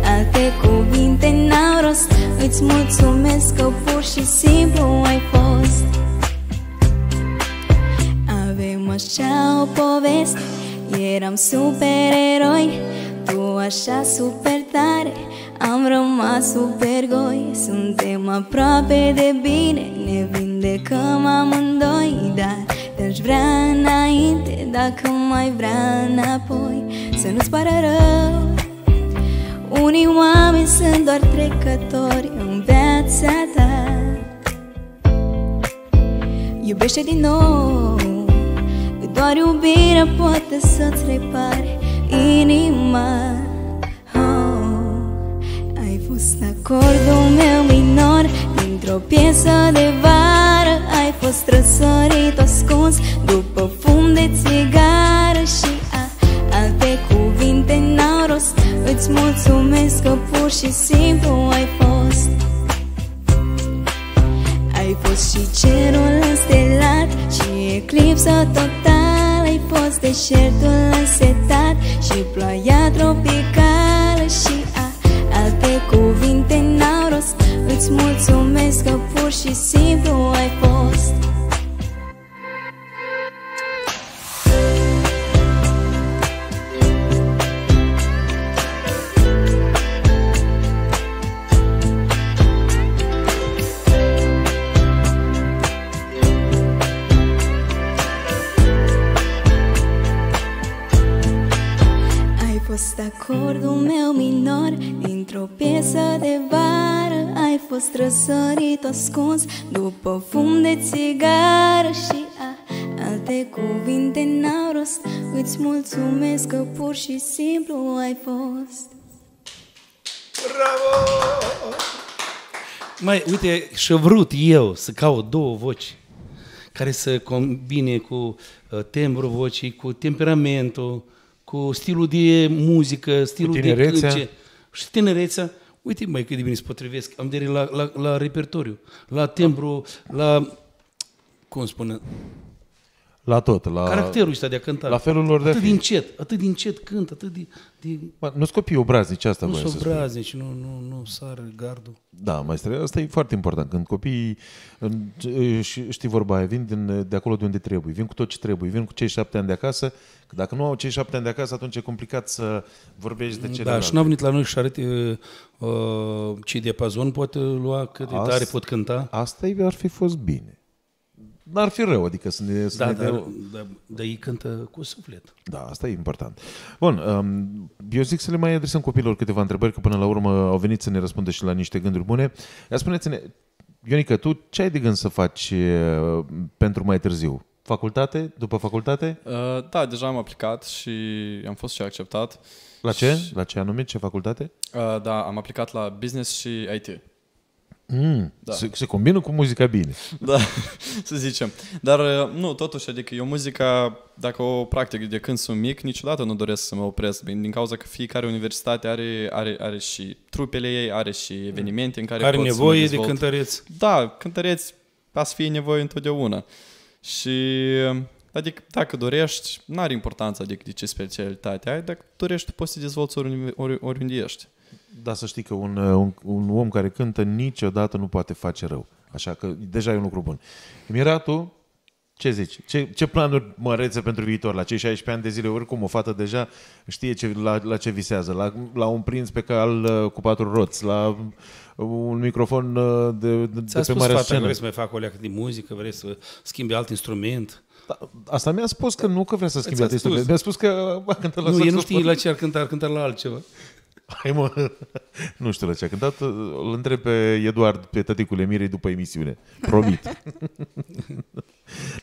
alte cuvinte n-au rost. Îți mulțumesc că pur și simplu ai fost. Avem așa o poveste, eram supereroi, tu așa super tare, am rămas supergoi. Suntem aproape de bine, ne vindecăm amândoi, dar te-aș vrea înainte, dacă mai vrea înapoi. Să nu-ți pară rău, unii oameni sunt doar trecători în viața ta. Iubește din nou, că doar iubirea poate să-ți repare inima. Ai fost acordul meu minor dintr-o piesă de vară, ai fost răsărit ascuns după fum de țigară și alte cuvinte n-au rost. Îți mulțumesc că pur și simplu ai fost. Ai fost și cerul înstelat și eclipsa totală, ai fost deșertul însetat și ploaia tropicală și alte cuvinte n-au rost. Îți mulțumesc că pur și simplu ai fost. Acordul meu minor dintr-o piesă de vară, ai fost răsărit ascuns după fum de țigară și alte cuvinte n-au rost. Îți mulțumesc că pur și simplu ai fost. Bravo! Mai uite, și-a vrut eu să caut două voci care să combine cu tembrul vocii, cu temperamentul, cu stilul de muzică, stilul de cânce și tinerețea. Uite mai cât de bine se potrivesc. Am de la repertoriu, la timbru, la, cum spune? La tot. La caracterul ăsta de a cânta. La felul lor de a fi. Atât de încet cânt, atât de... Nu-ți copii obraznici, asta voiam să spun. Nu-s obraznici, nu sară gardul. Da, maestre, asta e foarte important. Când copiii, știi vorba aia, vin de acolo de unde trebuie, vin cu tot ce trebuie, vin cu cei 7 ani de acasă, că dacă nu au cei 7 ani de acasă, atunci e complicat să vorbești de celelalte. Da, și n-au venit la noi și arăte ce diapazon poate lua, cât de tare pot cânta. Asta ar fi fost bine. N-ar fi rău, adică să ne... Dar ei cântă cu suflet. Da, asta e important. Bun, eu zic să le mai adresăm copiilor câteva întrebări, că până la urmă au venit să ne răspundă și la niște gânduri bune. Spuneți-ne, Ionică, tu ce ai de gând să faci pentru mai târziu? Facultate? După facultate? Da, deja am aplicat și am fost și acceptat. La ce? Și... La ce anume? Ce facultate? Da, am aplicat la business și IT. Da. Se combină cu muzica bine. Da, să zicem. Dar nu, totuși, adică eu muzica, dacă o practic de când sunt mic, niciodată nu doresc să mă opresc, din cauza că fiecare universitate are și trupele ei, are și evenimente în care pot nevoie de cântăreți. Da, cântăreți, a să fie nevoie întotdeauna. Și... Adică dacă dorești, n-are importanță adică de ce specialitate ai, dacă dorești, poți să te dezvolți oriunde ești. Da, să știi că un om care cântă niciodată nu poate face rău. Așa că deja e un lucru bun. Emira, tu Ce zici? Ce planuri mărețe pentru viitor? La cei 16 ani de zile, oricum, o fată deja știe la ce visează. La un prinț pe cal cu patru roți, la un microfon de pe mare scenă. Vrei să mai fac o leacă de muzică? Vrei să schimbi alt instrument? Asta mi-a spus că nu că vrea să schimbi alt instrument. Mi-a spus că va cânta la saxofon. Nu, el nu știe la ce ar cânta, ar cânta la altceva. Hai mă, nu știu la ce a cântat. Îl întreb pe Eduard, pe tăticul Emirei, după emisiune. Promit.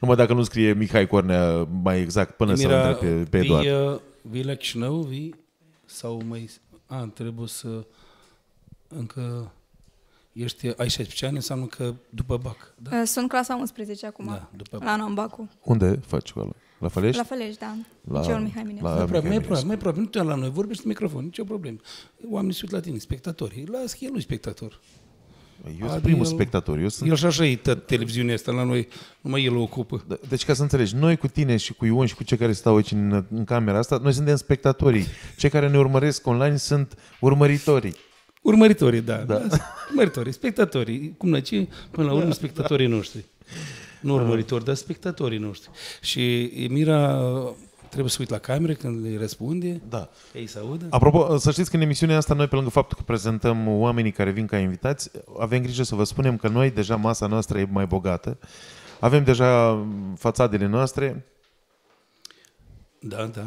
Numai dacă nu scrie Mihai Cornea mai exact până să-l întreb pe Eduard. Emira, vii la Chișinău, vii? Sau mai... A, trebuie să... Încă... Ești, ai 16 ani, înseamnă că după BAC, da? Sunt clasa 11 acum, da, după la Nambacu. Unde faci acolo? La Fălești? La Fălești, da. Liceul Mihai Minescu. Mai probabil, nu te la noi, vorbești în microfon, nicio problemă. Oamenii sunt la tine, spectatorii. Lasă că el nu-i spectator. Eu sunt primul spectator. El și așa e televiziunea asta, la noi numai el o ocupă. Deci ca să înțelegi, noi cu tine și cu Ion și cu cei care stau aici în camera asta, noi suntem spectatorii. Cei care ne urmăresc online sunt urmăritorii. Urmăritorii, da. Urmăritorii, spectatorii. Cum ne zice, până la urmă, spectatorii noștri. Nu urmăritori, dar spectatorii noștri. Și Emira trebuie să uit la camere când le răspunde. Da. Ei se audă. Apropo, să știți că în emisiunea asta noi, pe lângă faptul că prezentăm oamenii care vin ca invitați, avem grijă să vă spunem că noi, deja masa noastră e mai bogată. Avem deja fațadele noastre. Da, da.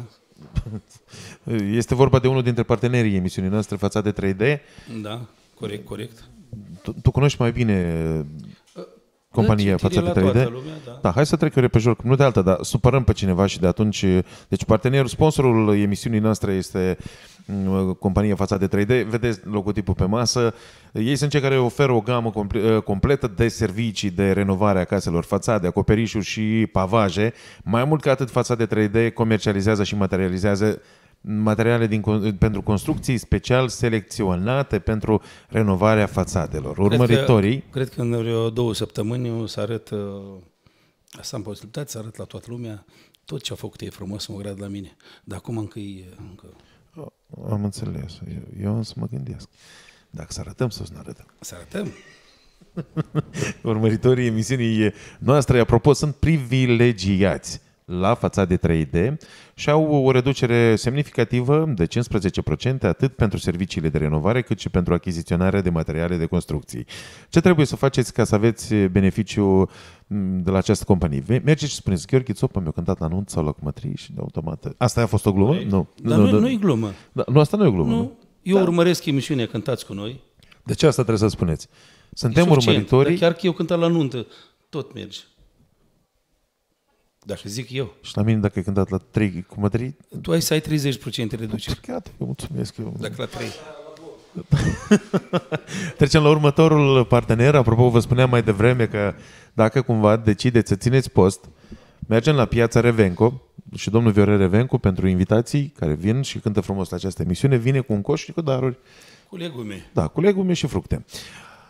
Este vorba de unul dintre partenerii emisiunii noastre, Fațade 3D. Da, corect, corect. Tu cunoști mai bine compania Fațade 3D? Lumea, da. Da, hai să trec eu repejor, nu de alta, dar supărăm pe cineva și de atunci... Deci partenerul, sponsorul emisiunii noastre este compania Fațade 3D. Vedeți logotipul pe masă. Ei sunt cei care oferă o gamă completă de servicii de renovare a caselor, fațade, acoperișuri și pavaje. Mai mult ca atât, Fațade 3D comercializează și materializează materiale pentru construcții special selecționate pentru renovarea fațadelor. Urmăritorii... Cred că în vreo 2 săptămâni o să arăt, asta am posibilitate, să arăt la toată lumea tot ce a făcut ei frumos în grad la mine. Dar acum încă... Am înțeles. Eu să mă gândesc. Dacă să arătăm sau să nu arătăm? Să arătăm. Urmăritorii emisiunii noastre, apropo, sunt privilegiați la Fațade 3D și au o reducere semnificativă de 15% atât pentru serviciile de renovare cât și pentru achiziționarea de materiale de construcții. Ce trebuie să faceți ca să aveți beneficiu de la această companie? Mergeți și spuneți: Gheorghe Țopa mi-a cântat la anunț sau la cumătrie și de automat. Asta a fost o glumă? Nu. Dar nu e glumă. Nu, asta nu e glumă. Eu urmăresc emisiunea Cântați cu Noi. De ce asta trebuie să spuneți? Suntem urmăritorii. Chiar că eu cântat la nuntă, tot merge. Dacă zic eu. Și la mine, dacă ai cântat la 3 cu mătării... Tu ai să ai 30% reducere. Gata, eu mulțumesc. Dacă la 3. Trecem la următorul partener. Apropo, vă spuneam mai devreme că dacă cumva decideți să țineți post, mergem la Piața Revenco și domnul Viorel Revenco, pentru invitații care vin și cântă frumos la această emisiune, vine cu un coș și cu daruri. Cu legume. Da, cu legume și fructe.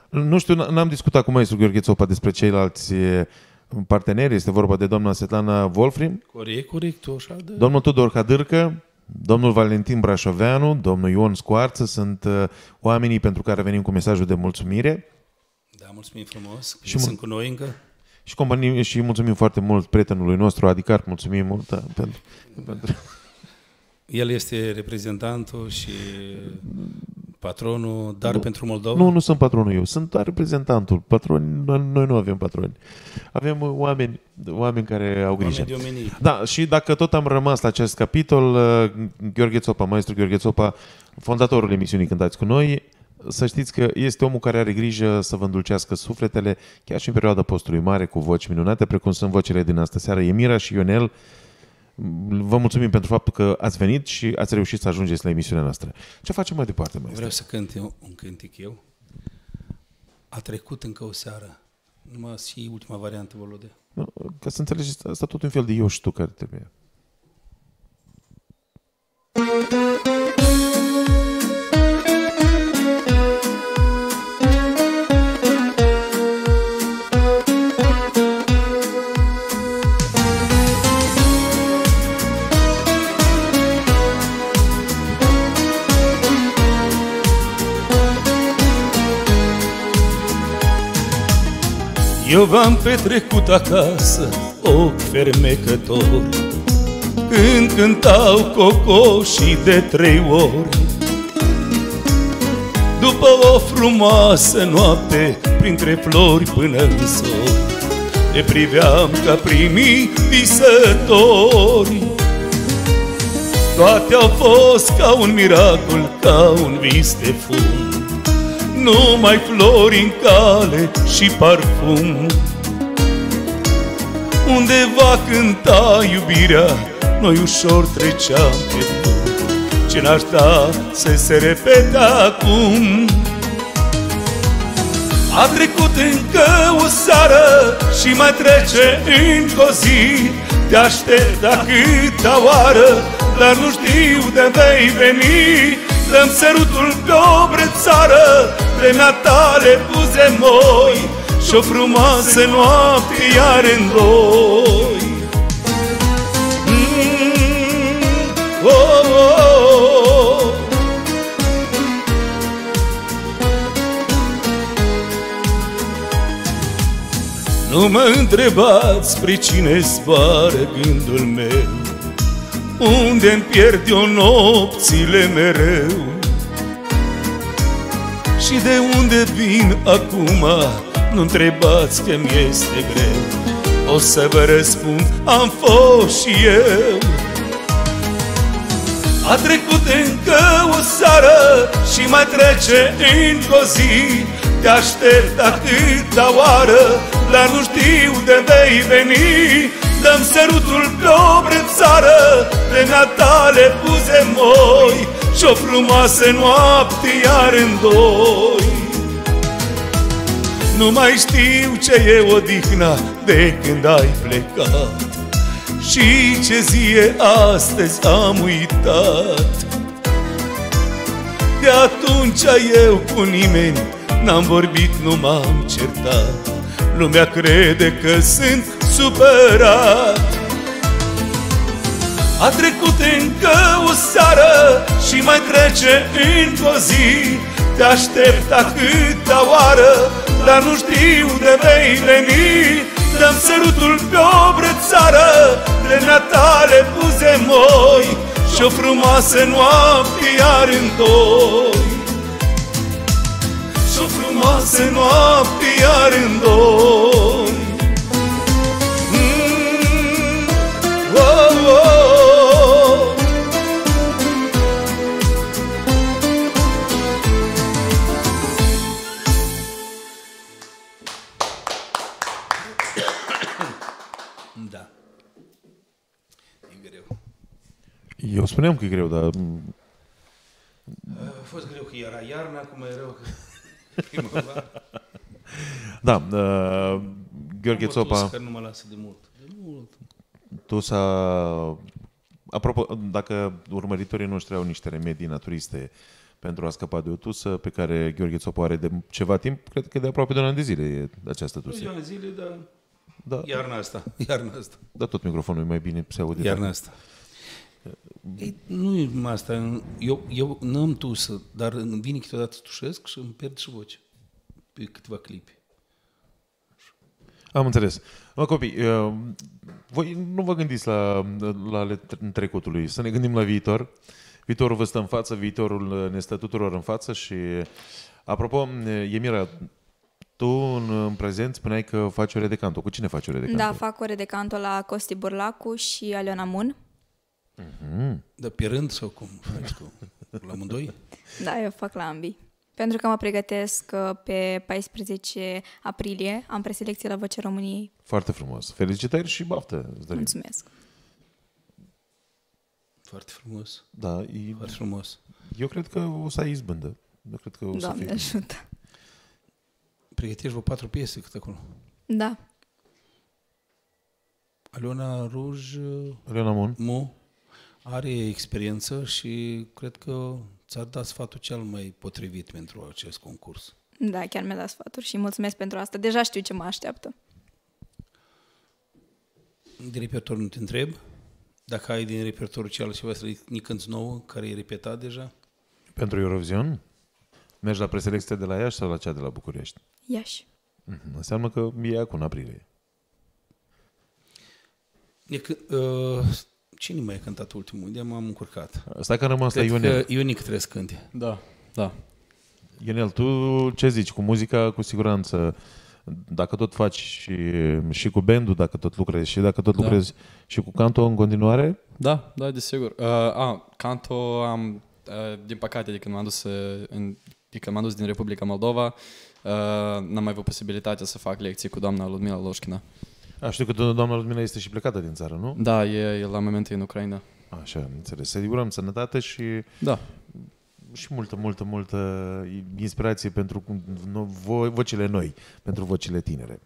Nu știu, n-am discutat cu maestru Gheorghe Țopa despre ceilalți parteneri. Este vorba de doamna Svetlana Volfrim. Corect, corect, așa de... Domnul Tudor Hadârcă, domnul Valentin Brașoveanu, domnul Ion Scoarță sunt oamenii pentru care venim cu mesajul de mulțumire. Da, mulțumim frumos. Și sunt cu noi încă. Și mulțumim foarte mult prietenului nostru, Adicar, mulțumim mult, da, pentru... El este reprezentantul și patronul, dar nu, pentru Moldova? Nu, nu sunt patronul eu, sunt doar reprezentantul. Patroni, noi nu avem patroni. Avem oameni care au grijă. Da, și dacă tot am rămas la acest capitol, Gheorghe Țopa, maestru Gheorghe Țopa, fondatorul emisiunii Cântați cu Noi, să știți că este omul care are grijă să vă îndulcească sufletele, chiar și în perioada postului mare, cu voci minunate, precum sunt vocile din astă seară, Emira și Ionel. Vă mulțumim pentru faptul că ați venit și ați reușit să ajungeți la emisiunea noastră. Ce facem mai departe, maestru? Vreau să cânt un cântic eu. A trecut încă o seară. Numai și ultima variantă, Volode. Nu, ca să înțelegeți, asta tot un fel de eu și tu care trebuie. Eu v-am petrecut acasă ochi fermecători, când cântau cocoșii de trei ori. După o frumoasă noapte, printre flori până în zori, ne priveam ca primii visători. Toate au fost ca un miracol, ca un vis de fum, numai flori în cale și parfum. Undeva cânta iubirea, noi ușor treceam pe fum. Ce n-aș da să se repete acum? A trecut încă o seară și mai trece încă o zi. Te aștept da câta oară, dar nu știu de vei veni. Dăm sărutul pe o brețară, vremea tale buze moi, și-o frumoasă noapte iar în doi. Nu mă întrebați spre cine zboară gândul meu, unde-mi pierd eu nopțile mereu, și de unde vin acum, nu întrebați că-mi este greu. O să vă răspund, am fost și eu. A trecut încă o seară și mai trece încă o zi. Te aștept atâta oară, dar nu știu de vei veni. Dăm sărutul pe o brețară, vremea tale buze moi, și-o frumoasă noapte iar în doi. Nu mai știu ce e odihna de când ai plecat, și ce zi e astăzi am uitat. De atunci eu cu nimeni n-am vorbit, nu m-am certat. Lumea crede că sunt supărat. A trecut încă o seară și mai trece încă o zi. Te aștept atâta oară, dar nu știu de vei veni. Dăm sărutul pe o brețară, vremea tale buze moi, și-o frumoasă noapte iar în doi. Și-o frumoasă noapte iar în doi. Oh, oh. Eu spuneam că e greu, dar... A fost greu că era iarna, acum e rău că... Da, Gheorghe Țopa... Nu mă lasă de mult. Tu s-a... Apropo, dacă urmăritorii noștri au niște remedii naturiste pentru a scăpa de o tusă, pe care Gheorghe Țopa are de ceva timp, cred că de aproape de un an de zile e această tusă. De un an de zile, dar... Da. Iarna asta, iarna asta. Dar tot microfonul e mai bine se aude. Iarna asta. Ei, nu e asta, eu n-am tusă, dar îmi vine câteodată să tușesc și îmi pierd și voce pe câteva clipe. Am înțeles. Mă, copii, voi nu vă gândiți la ale trecutului, să ne gândim la viitor. Viitorul vă stă în față, viitorul ne stă tuturor în față și, apropo, Emira, tu în prezent spuneai că faci ore de canto. Cu cine faci ore de canto? Da, fac ore de canto la Costi Burlacu și Aliona Moon. Dar pe rând sau cum? La amândoi? Da, eu fac la ambii. Pentru că mă pregătesc pe 14 aprilie, am preselecție la Vocea României. Foarte frumos. Felicitări și baftă! Mulțumesc! Foarte frumos. Da, e... Foarte frumos. Eu cred că o să ai izbândă. Eu cred că o să fie... Doamne ajută! Pregătești vreo 4 piese cât acolo? Da. Aliona Ruj, Aliona Moon are experiență și cred că ți-a dat sfatul cel mai potrivit pentru acest concurs. Da, chiar mi-a dat sfaturi și mulțumesc pentru asta. Deja știu ce mă așteaptă. Din repertor nu te întreb. Dacă ai din repertorul cealaltă ceva să ne cânti nouă, care e repetat deja? Pentru Eurovision? Mergi la preselecție de la Iași sau la cea de la București? Iași. Înseamnă că e acum în aprilie. Cine mai a cântat ultimul? De m-am încurcat. Stai că am rămas la Ionel. Ionic trebuie să cânte. Da, da. Ionel, tu ce zici? Cu muzica, cu siguranță. Dacă tot faci și cu bandul, dacă tot lucrezi, și dacă tot lucrezi și cu canto în continuare? Da, da, desigur. Canto am, din păcate, de când m-am dus, din Republica Moldova, n-am mai avut posibilitatea să fac lecții cu doamna Ludmila Loșchina. Știu că doamna Ludmila este și plecată din țară, nu? Da, e la momentul în Ucraina. Așa, înțeles. Să asigurăm sănătate și... Da. Și multă inspirație pentru vocile noi, pentru vocile tinere.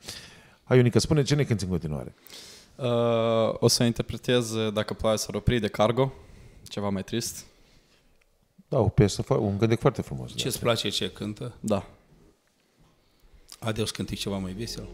Hai, Ionica, spune ce ne cânti în continuare. O să interpretez Dacă ploaia s-ar opri de Cargo, ceva mai trist. Da, o piesă, un cântec foarte frumos. Ce-ți place ce cântă? Da. Adeus, cântec ceva mai vesel.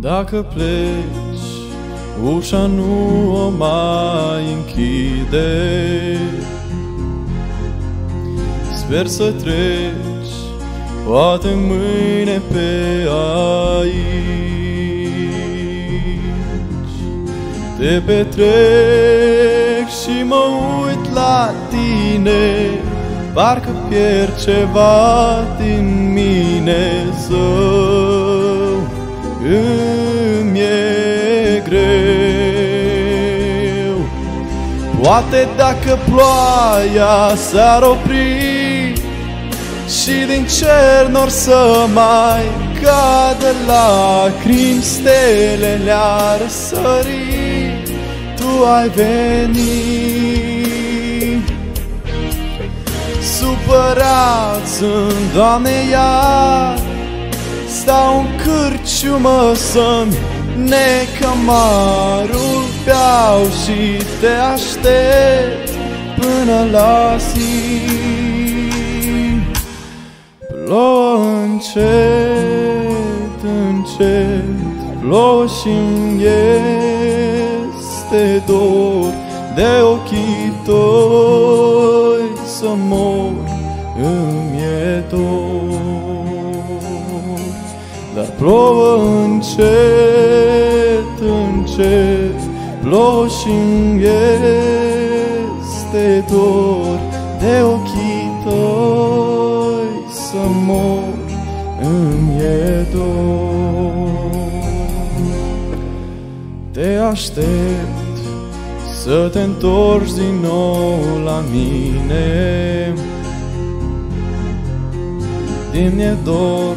Dacă pleci, ușa nu o mai închide. Sper să treci, poate mâine pe aici. Te petrec și mă uit la tine, parcă pierd ceva din mine zău. Îmi e greu. Poate dacă ploaia s-ar opri și din cer n-or să mai cadă lacrimi, stelele ar sări, tu ai venit. Supărat sunt, Doamne, iar stau în cârciumă să-mi nec amarul, beau și te aștept până la zi. Plouă încet, încet, plouă și-mi este dor de ochii toi să mor, îmi e dor. Dar plouă încet, încet, plouă și-mi este dor de ochii toi să mor, îmi e dor. Te aștept să te întorci din nou la mine, din dor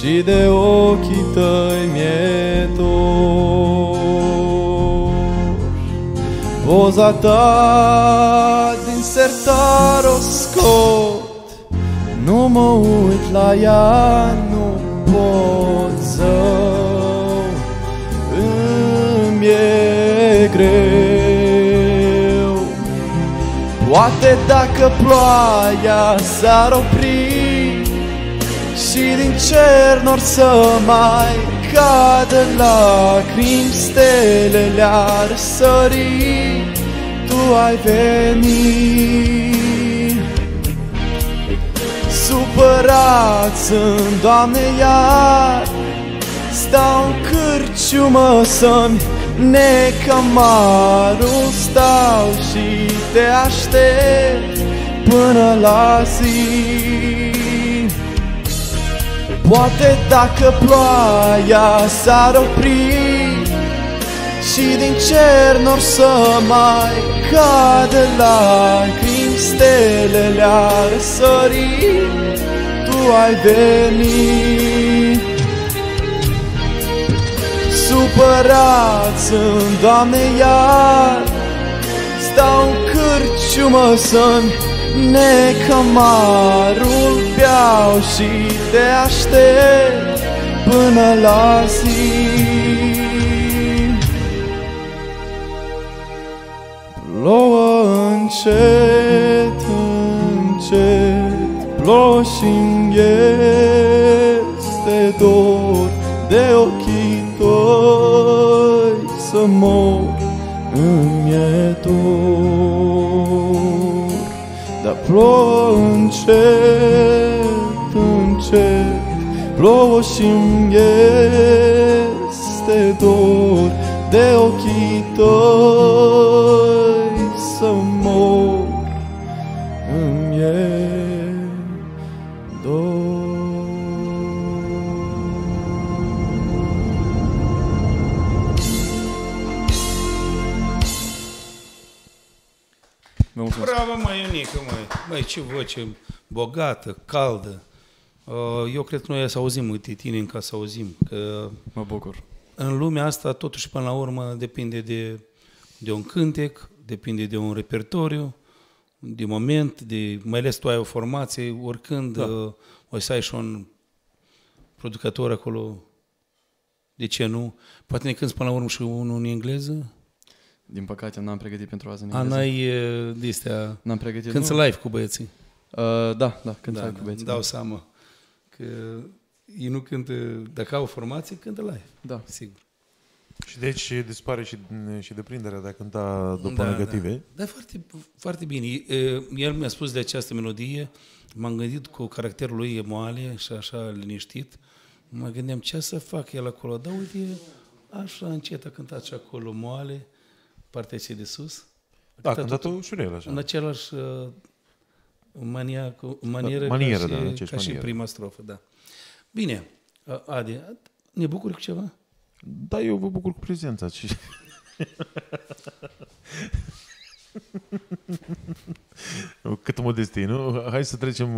și de ochii tăi mi-e dor. Poza ta din sertar o scot, nu mă uit la ea, nu pot să îmi e greu. Poate dacă ploaia s-ar opri și din cer n-or să mai cadă lacrimi, stelele ar sări, tu ai venit. Supărat sunt, Doamne, iar stau în cârciumă să-mi nec amarul, stau și te aștept până la zi. Poate dacă ploaia s-ar opri și din cer n-or să mai cadă lacrimi, stelele ar sări, tu ai venit. Supărat sunt, Doamne, iar stau în cârciumă să-mi Necămarul beau și te aștept până la zi. Plouă încet, încet, plouă și-mi este dor de ochii toi să mor, îmi e dor. Dar plouă încet, încet, plouă și-mi este dor de ochii toi să mor, îmi e dor. Bravo, mă, Ionică, măi, ce voce bogată, caldă. Eu cred că noi să auzim, uite, tine încă să auzim. Că mă bucur. În lumea asta, totuși, până la urmă, depinde de un cântec, depinde de un repertoriu, de moment, mai ales tu ai o formație, oricând da, o să ai și un producător acolo, de ce nu? Poate ne cânti până la urmă și unul în engleză? Din păcate, n-am pregătit pentru azi în engleză. N-ai de-astea, cânti live cu băieții. Da, cânti live cu băieții. Dau seama că ei nu cântă, dacă au formație, cântă live. Da, sigur. Și deci dispare și deprinderea de a cânta după negative. Da, foarte, foarte bine. El mi-a spus de această melodie, m-am gândit cu caracterul lui moale și așa liniștit, mă gândeam ce să fac el acolo. Dar uite, așa încet a cântat și acolo moale, partea aceea de sus. Da, a cântat ușurel așa. În același manieră ca și prima strofă, da. Bine, Adi, ne bucur cu ceva? Da, eu vă bucur cu prezența. Cât modestie, nu? Hai să trecem...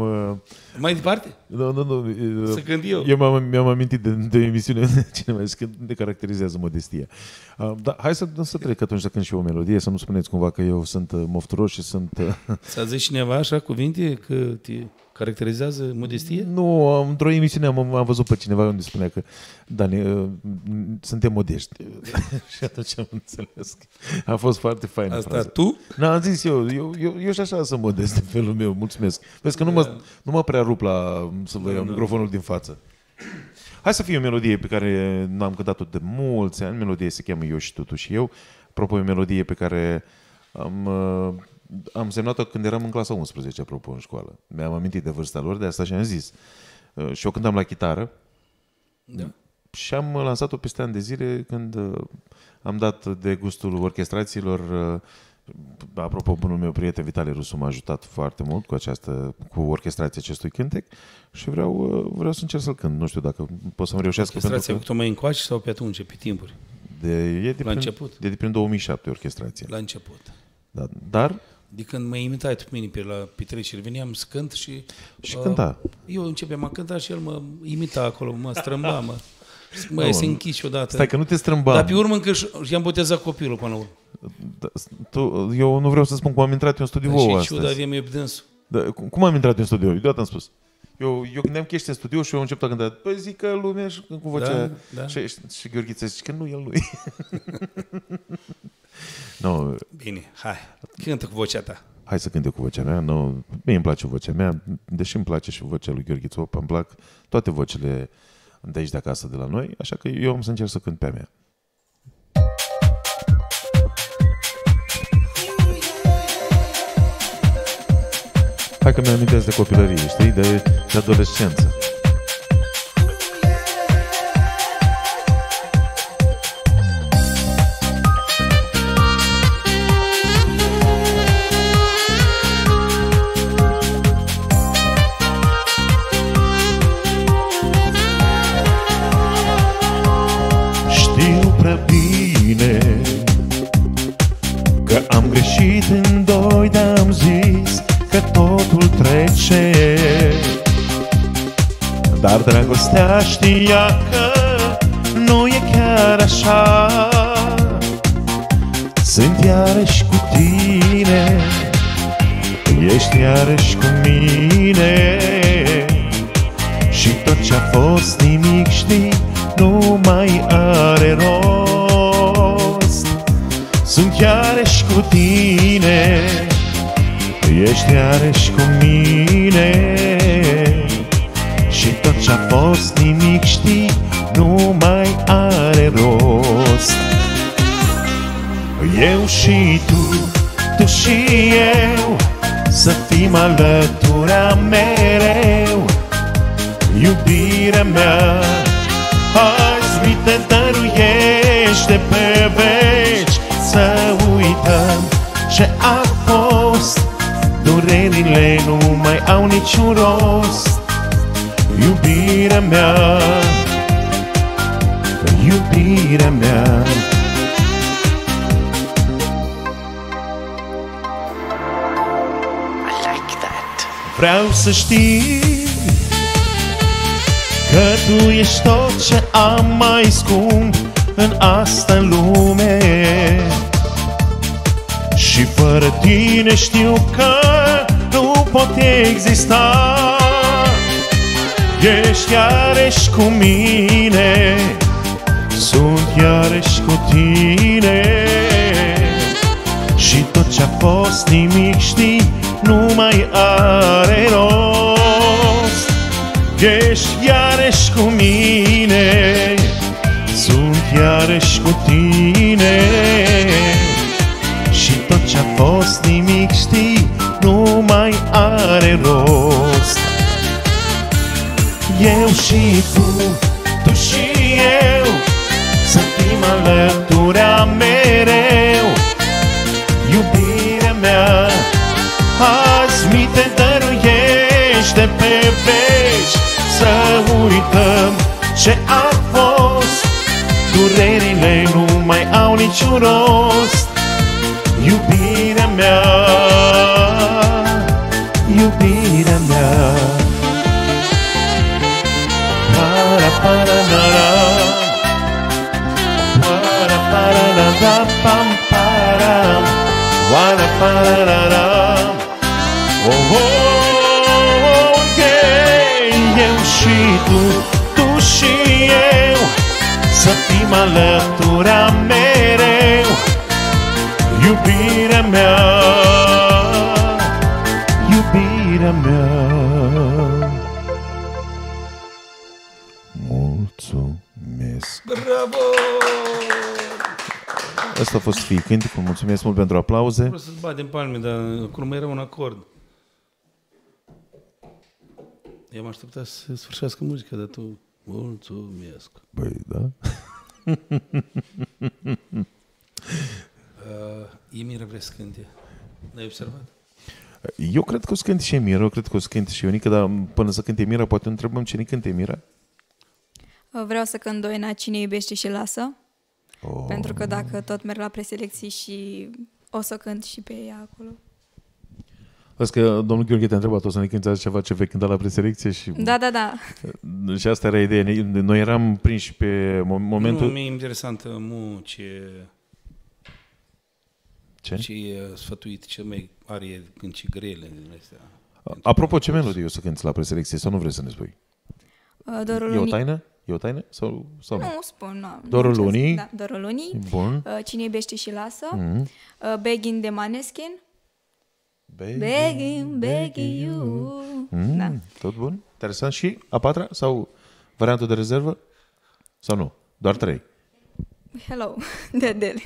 Mai departe? Nu. Să cânt eu. Eu mi-am amintit de emisiune cineva că ne caracterizează modestia. Dar hai să trec atunci să cânt și eu o melodie, să nu spuneți cumva că eu sunt mofturos și sunt... Să zici cineva așa cuvinte că te... Caracterizează modestie? Nu, într-o emisiune am văzut pe cineva unde spunea că Dani, suntem modești. Și atunci am înțeles. A fost foarte faină asta frază. Tu? Nu, am zis eu și așa sunt modest de felul meu, mulțumesc. Vezi că nu mă prea rup la să vă iau microfonul din față. Hai să fie o melodie pe care n-am cântat-o de mulți ani. Melodie se cheamă Eu și totuși eu. Apropo, e o melodie pe care am semnat-o când eram în clasa 11, apropo, în școală. Mi-am amintit de vârsta lor, de asta și-am zis. Și eu cântam la chitară și am lansat-o peste ani de zile când am dat de gustul orchestrațiilor. Apropo, bunul meu prieten Vitalie Rusu m-a ajutat foarte mult cu orchestrația acestui cântec și vreau să încerc să-l cânt. Nu știu dacă pot să-mi reușească. Orchestrația a făcut-o mai încoace sau pe atunci, pe timpuri? La început? De prin 2007 orchestrația. La început. Da, dar... De când mă imitai tu pe mine la petreceri, veneam să cânt și cânta. Eu începeam a cânta și el mă imita acolo, mă strâmba, mă se închiși odată. Stai că nu te strâmba. Dar pe urmă încă i-am botezat copilul până la urmă. Da, eu nu vreau să spun cum am intrat eu în studio astăzi. Și ciuda avem eu pe dânsul. Da, cum am intrat eu în studio? Deodată am spus. Eu gândeam că ești în studio și eu am început a cânta. Păi zic că lumea și cu vocea... Da. Și Gheorghe zice că nu, el nu-i. No. Bine, hai, cântă cu vocea ta. Hai să cânt eu cu vocea mea. Mie îmi place vocea mea, deși îmi place și vocea lui Gheorghe Țopa, îmi plac toate vocele de aici de acasă, de la noi, așa că eu am să încerc să cânt pe a mea. Hai că mi-am amintesc de copilărie, știi, de adolescență. Dar dragostea știa că nu e chiar așa. Sunt iarăși cu tine, ești iarăși cu mine și tot ce-a fost nimic, știi, nu mai are rost. Sunt iarăși cu tine, ești iarăși cu mine și tot ce-a fost nimic, știi, nu mai are rost. Eu și tu, tu și eu, să fim alătura mereu, iubirea mea. Azi mi te dăruiește pe veci, să uităm ce a fost, durerile nu mai au niciun rost. Iubirea mea, iubirea mea. Vreau să știi că tu ești tot ce am mai scump în asta lume și fără tine știu că nu pot exista. Ești iarăși cu mine, sunt iarăși cu tine și tot ce-a fost nimic, știi, nu mai are rost. Ești iarăși cu mine, sunt iarăși cu tine și tot ce-a fost nimic, știi, nu mai are rost. Eu și tu, tu și eu, să fim alătura mereu, iubirea mea. Azi mi te dăruiești de pe veci, să uităm ce a fost, durerile nu mai au niciun rost. Iubirea mea, iubirea mea. Para para na la, para para na la pam para, para para na la. Oh, oh, yeah. Eu și tu, tu și eu, să fim alătura mereu, iubirea mea, iubirea mea. Mulțumesc! Bravo! Asta a fost Fii Cânticul, mulțumesc mult pentru aplauze. Vreau să-ți batem palme, dar acum era un acord. I-am așteptat să sfârșească muzica, dar tu... Mulțumesc! Băi, da? Emira vrea să cânte. N-ai observat? Eu cred că o să cânte și Emira, eu cred că o să cânte și Ionica, dar până să cânte Emira, poate întrebăm cine cânte Emira? Vreau să cânt Doina, Cine iubește și lasă. Oh. Pentru că dacă tot merg la preselecții și o să cânt și pe ea acolo. Las că domnul Gheorghe te-a întrebat, o să ne cânti ceva ce vei cânta la preselecție și... Da, da, da. Și asta era ideea. Noi eram prinși pe momentul... Nu, mi-e interesant ce e sfătuit, ce mai are cânti grele din astea. Apropo, ce melodie o să cânti la preselecție sau nu vrei să ne spui? E o taină? E o taină? Sau nu spun. Dorul Lunii. Da, Dorul Lunii. Bun. Cine iubește și lasă. Begging de Maneskin. Begging, begging you. Da. Tot bun. Interesant. Și a patra? Sau variantul de rezervă? Sau nu? Doar trei. Hello de Adele.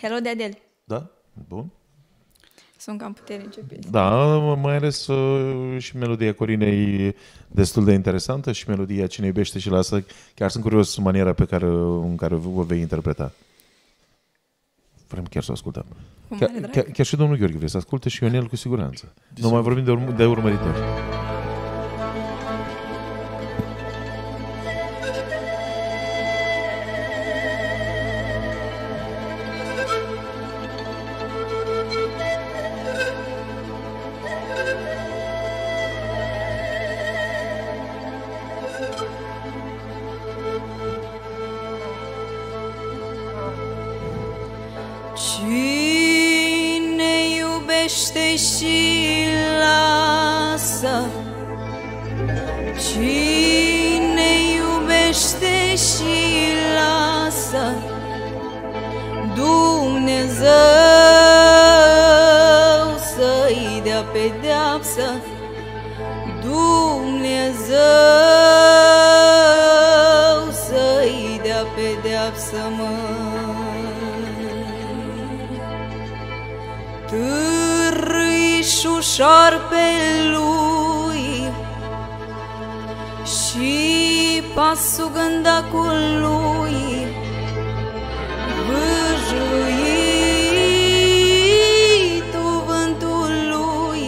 Hello de Adele. Da? Bun. Sunt cam puternice piese. Da, mai ales și melodia Corinei e destul de interesantă și melodia Cine iubește și lasă. Chiar sunt curios maniera în care o vei interpreta. Vrem chiar să o ascultăm. Chiar și domnul Gheorghe vrea să asculte și Ionel cu siguranță. Nu mai vorbim de urmăritori. Stay. și lasă. Cine iubește și lasă, Dumnezeu să-i dea pedeapsă, Dumnezeu să-i dea pedeapsă, mă. Târâi-și ușor pe lui și pasul gândacului vâjluitul vântului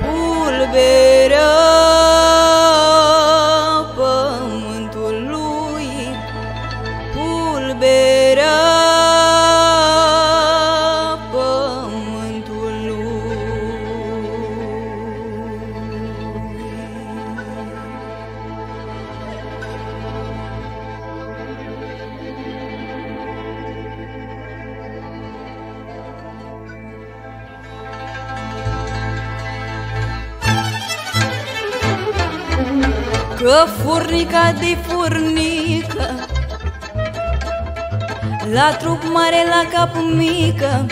pulberă pământului pulberă. Că furnica de furnică, la trup mare, la cap mică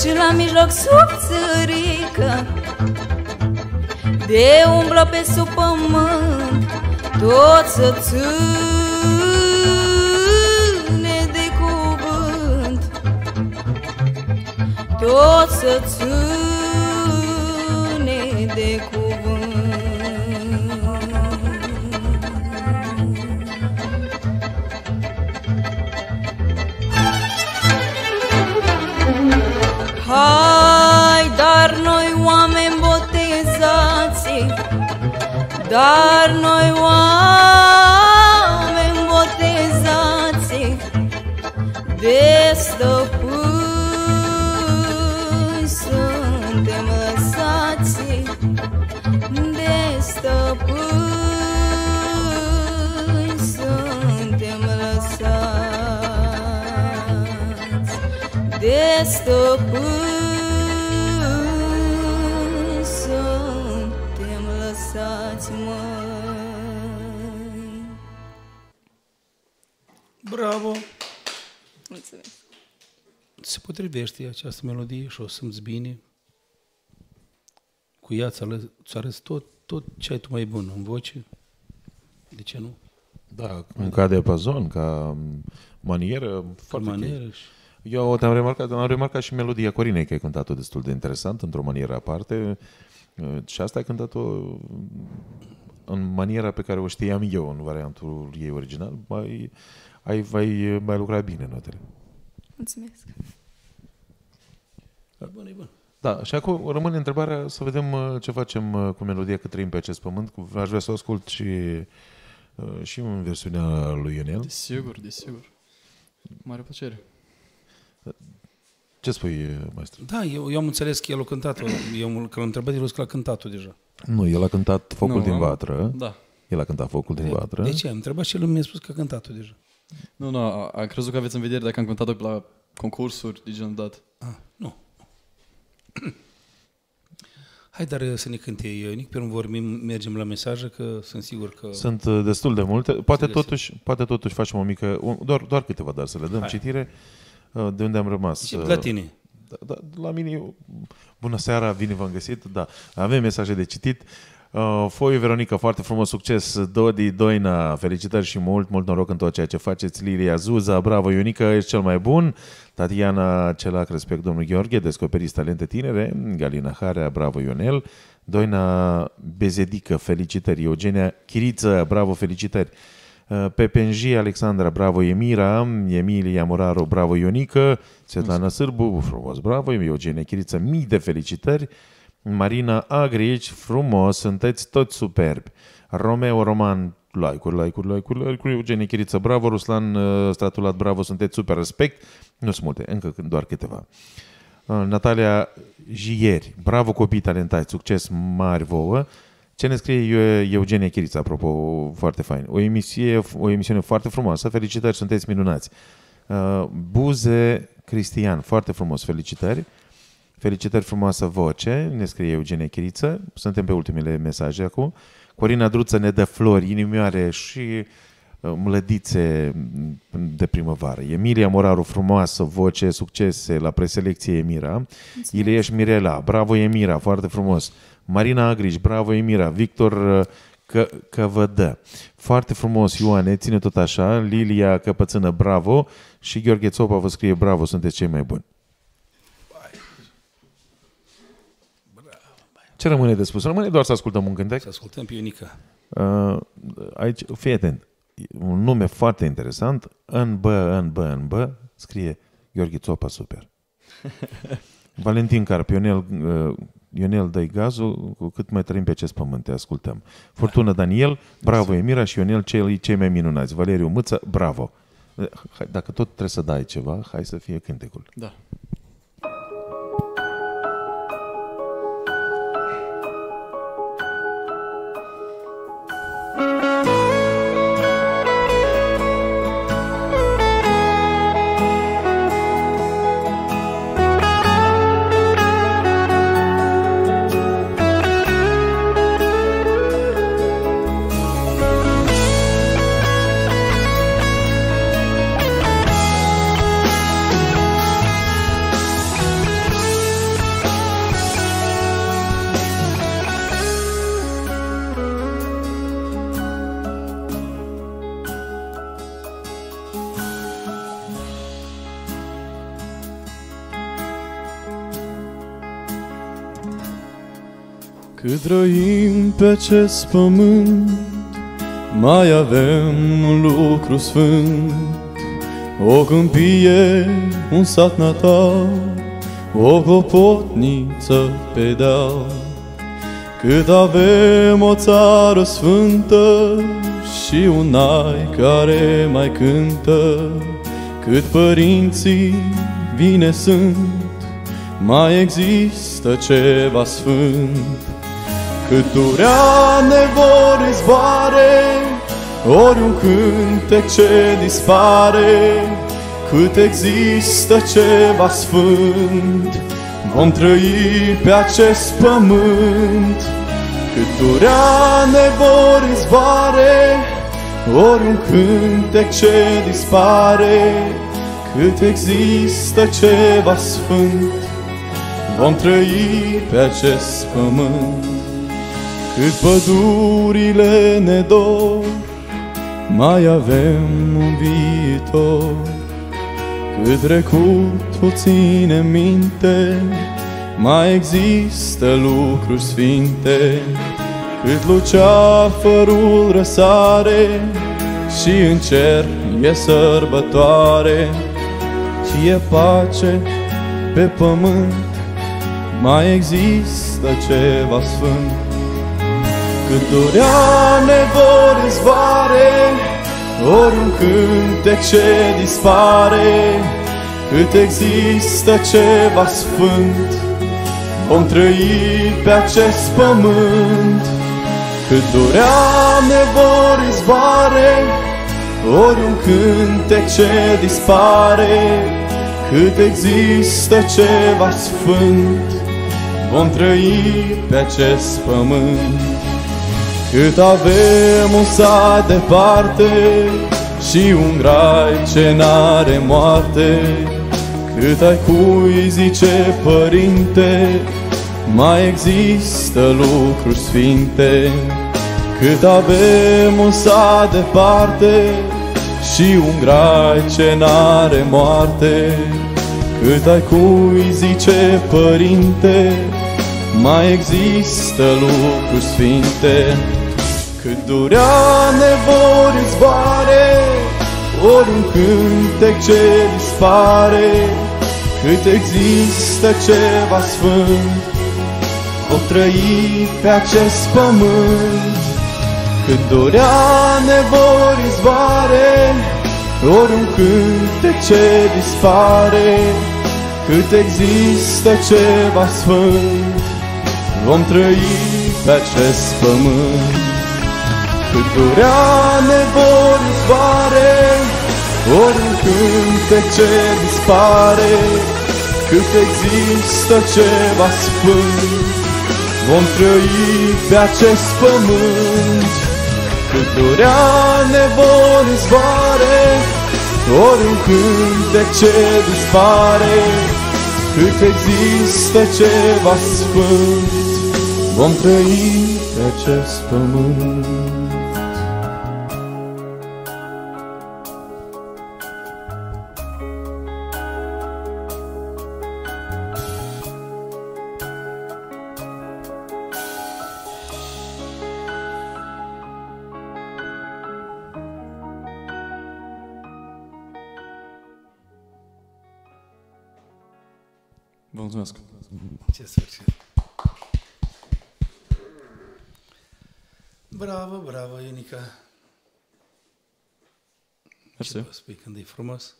și la mijloc subțărică, de umblă pe sub pământ, tot să ține de cuvânt, tot să ține de cuvânt. Hai, dar noi oameni botezați, dar noi oameni botezați de stăpâni suntem lăsați, de stăpâni suntem lăsați, de stăpâni. Bravo! Mulțumesc! Se potrivește această melodie și o simți bine. Cu ea ți arăți tot ce ai tu mai bun în voce. De ce nu? Da, ca diapazon, ca manieră. Foarte manieră. Eu te-am remarcat, și melodia Corinei, că ai cântat-o destul de interesant, într-o manieră aparte. Și asta ai cântat-o în maniera pe care o știam eu, în variantul ei original. Ai lucrat bine notele. Mulțumesc. E bun. Da, și acum rămâne întrebarea să vedem ce facem cu melodia Cât trăim pe acest pământ. Aș vrea să o ascult și în versiunea lui Ionel. Desigur, desigur. Mare plăcere. Ce spui, maestru? Da, eu am înțeles că el a cântat-o. Eu că l-am întrebat, el a zis că l-a cântat-o deja. Nu, el a cântat Focul din vatră. Da. El a cântat Focul din vatră. De ce? Am întrebat și el mi-a spus că a cântat-o deja. Nu, am crezut că aveți în vedere dacă am cântat-o pe la concursuri de genul dat. Ah, nu. Hai, dar să ne cânte Ionic, pe unde vorbim, mergem la mesaje, că sunt sigur că... Sunt destul de multe. Poate totuși facem o mică... Doar câteva, dar să le dăm citire. De unde am rămas? Și la tine. Da, la mine, bună seara, bine v-am găsit, da, avem mesaje de citit. Foiu Veronica, foarte frumos, succes. Dodi, Doina, felicitări și mult noroc în tot ceea ce faceți. Lilia Zuza, bravo Ionică, ești cel mai bun. Tatiana Celac, respect domnul Gheorghe, descoperiți talente tinere. Galina Harea, bravo Ionel. Doina Bezedică, felicitări. Eugenia Chiriță, bravo, felicitări. Pepenji, Alexandra, bravo Emira, Emilia Moraro, bravo Ionică, Svetlana Sârbu, frumos, bravo, Eugenia Chiriță, mii de felicitări, Marina Agrici, frumos, sunteți toți superbi, Romeo Roman, like-uri, Eugenia Chiriță, bravo, Ruslan Stratulat, bravo, sunteți super, respect, nu sunt multe, încă doar câteva. Natalia Jieri, bravo copii talentați, succes mari vouă. Ce ne scrie Eugenia Chiriță, apropo, foarte fain. O emisiune foarte frumoasă, felicitări, sunteți minunați. Buze Cristian, foarte frumos, felicitări. Felicitări, frumoasă voce, ne scrie Eugenia Chiriță. Suntem pe ultimele mesaje acum. Corina Druță ne dă flori, inimioare și mlădițe de primăvară. Emilia Moraru, frumoasă voce, succese la preselecție Emira. Ilieș Mirela, bravo Emira, foarte frumos. Marina Agriș, bravo Emira. Victor Căvădă, foarte frumos Ioane, ține tot așa. Lilia Căpățână, bravo. Și Gheorghe Țopa vă scrie, bravo, sunteți cei mai buni. Ce rămâne de spus? Rămâne doar să ascultăm un cântec? Să ascultăm pe Ionica. Aici, fii atent. Un nume foarte interesant. În bă, scrie Gheorghe Țopa, super. Valentin Carp, Ionel dă-i gazul, cu cât mai trăim pe acest pământ, te ascultăm. Furtună Daniel, bravo Emira și Ionel, cei mai minunați. Valeriu Mâță, bravo. Dacă tot trebuie să dai ceva, hai să fie cântecul. Da. Cât trăim pe acest pământ, mai avem un lucru sfânt. O câmpie, un sat natal, o clopotniță pe deal. Cât avem o țară sfântă și un nai care mai cântă. Cât părinții bine sunt, mai există ceva sfânt. Cât durea nevor izboare, ori un cântec ce dispare, cât există ceva sfânt, vom trăi pe acest pământ. Cât durea nevor izboare, ori un cântec ce dispare, cât există ceva sfânt, vom trăi pe acest pământ. Cât pădurile ne dor, mai avem un viitor. Cât trecutul ține minte, mai există lucruri sfinte. Cât luceafărul răsare și în cer e sărbătoare și e pace pe pământ, mai există ceva sfânt. Cât durea nevor izboare, ori un cântec ce dispare, cât există ceva sfânt, vom trăi pe acest pământ. Cât durea nevor izboare, ori un cântec ce dispare, cât există ceva sfânt, vom trăi pe acest pământ. Cât avem un sat departe și un grai ce n-are moarte, cât ai cui zice părinte, mai există lucruri sfinte. Cât avem un sat departe și un grai ce n-are moarte, cât ai cui zice părinte, mai există lucruri sfinte. Cât durea nevor izboare, ori un cântec ce dispare, cât există ceva sfânt, vom trăi pe acest pământ. Cât durea nevor izboare, ori un cântec ce dispare, cât există ceva sfânt, vom trăi pe acest pământ. Cât durea nevor izboare, Ori un cântec ce dispare, cât există ceva sfânt, vom trăi pe acest pământ, cât durea ne vor izboare. Ori un cântec ce dispare, cât există ceva sfânt, vom trăi pe acest pământ. Mulțumesc. Ce sfârșit. Bravo, bravo, Ionica. Mersi. Ce vă spui când e frumos?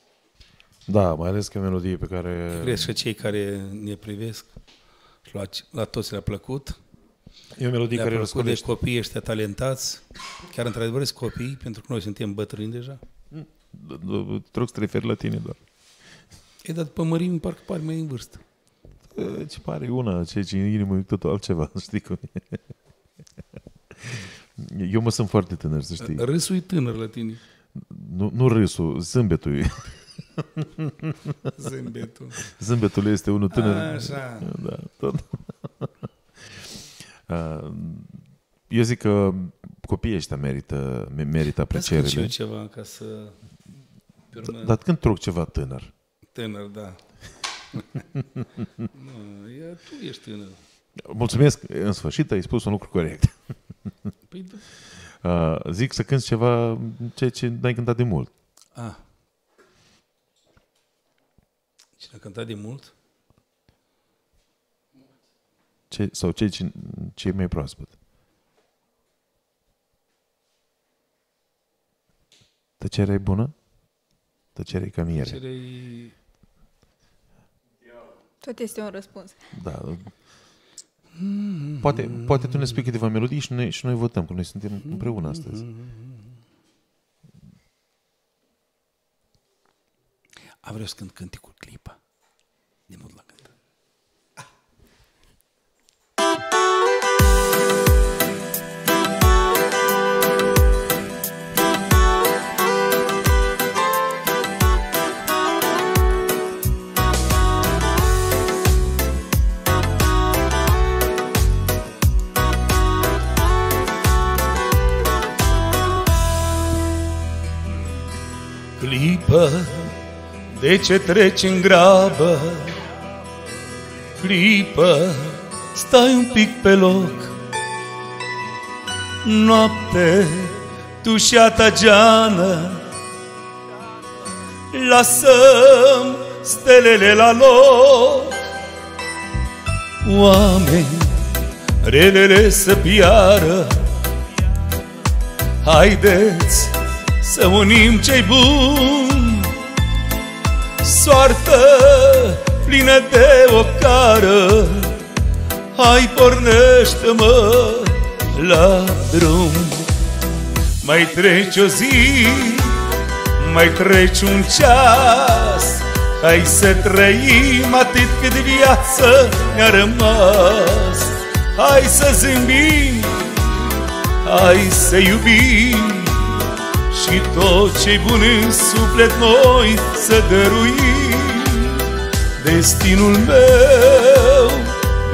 Da, mai ales că melodie pe care... Crezi că cei care ne privesc, la toți le-a plăcut. E o melodie care răspunde copiii ăștia talentați, chiar într-adevăr sunt copii, pentru că noi suntem bătrâni deja. Trebuie să te referi la tine doar. E, dar după mărimi, parcă pare mai în vârstă. Ce pare una, ce e în inimă, e totul altceva, știi cum e. Eu mă sunt foarte tânăr, să știi. Râsul e tânăr la tine. Nu râsul, zâmbetul e. Zâmbetul. Zâmbetul este unul tânăr. Așa. Da, tot. Eu zic că copiii ăștia merită aprecierile. Să fac ceva ca să... Dar când trec ceva tânăr? Tânăr, da. Nu, tu ești tânăr. Mulțumesc, în sfârșit ai spus un lucru corect. Păi, da. Zic să cânti ceva ce n-ai cântat de mult. Ce n-a cântat de mult? Sau ce e mai proaspăt? Tăcerea e bună? Tăcerea e cam ieri. Tot este un răspuns. Da. Poate tu ne spui câteva melodii și noi votăm, că noi suntem împreună astăzi. Vreau să cânt cânticul clipa. De mult la cântat. Clipă, de ce treci în grabă? Clipă, stai un pic pe loc. Noapte, tu și a ta geană, lasăm stelele la loc. Oameni, relele să piară, haideți să unim ce-i bun, soartă plină de ocară, hai pornește-mă la drum. Mai treci o zi, mai treci un ceas, hai să trăim atât cât viață ne-a rămas. Hai să zâmbim, hai să iubim, și tot ce-i bun în suflet noi să dăruim. Destinul meu,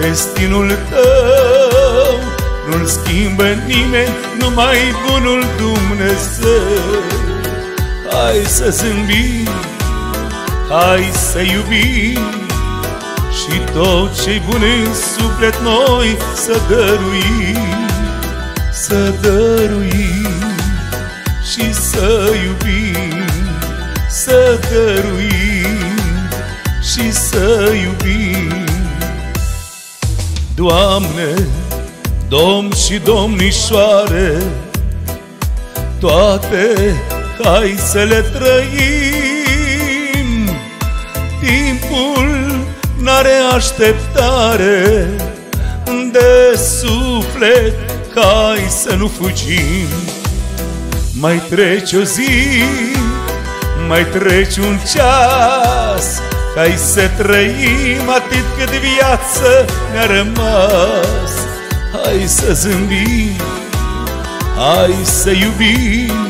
destinul tău, nu-l schimbă nimeni, numai bunul Dumnezeu. Hai să zâmbim, hai să iubim, și tot ce-i bun în suflet noi să dăruim, să dăruim și să iubim, să dăruim și să iubim. Doamne, domn și domnișoare, toate hai să le trăim. Timpul n-are așteptare, de suflet hai să nu fugim. Mai treci o zi, mai treci un ceas, hai să trăim atât cât viață ne-a rămas. Hai să zâmbim, hai să iubim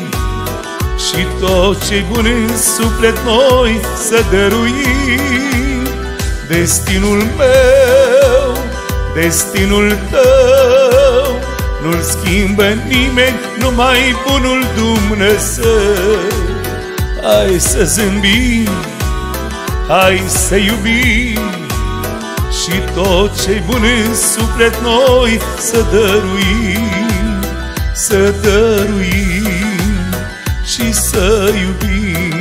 și tot ce bun în suflet noi să dăruim. Destinul meu, destinul tău, nu-l schimbă nimeni, numai bunul Dumnezeu. Hai să zâmbim, hai să iubim și tot ce bun în suflet noi să dăruim, să dăruim și să iubim,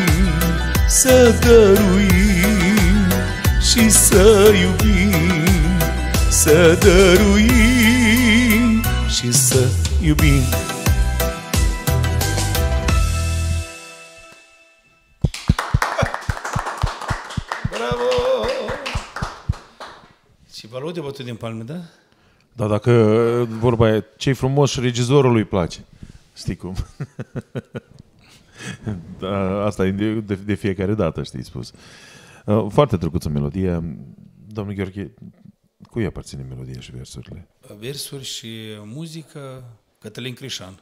să dăruim și să iubim, să dăruim și să iubim. Vă luat de bătut din palme, da? Da, dacă vorba e, ce-i frumos și regizorului îi place. Știi cum? Da, asta e de fiecare dată, știi spus. Foarte drăguță melodie. Domnul Gheorghe, cui aparține melodia și versurile? Versuri și muzică, Cătălin Crișan.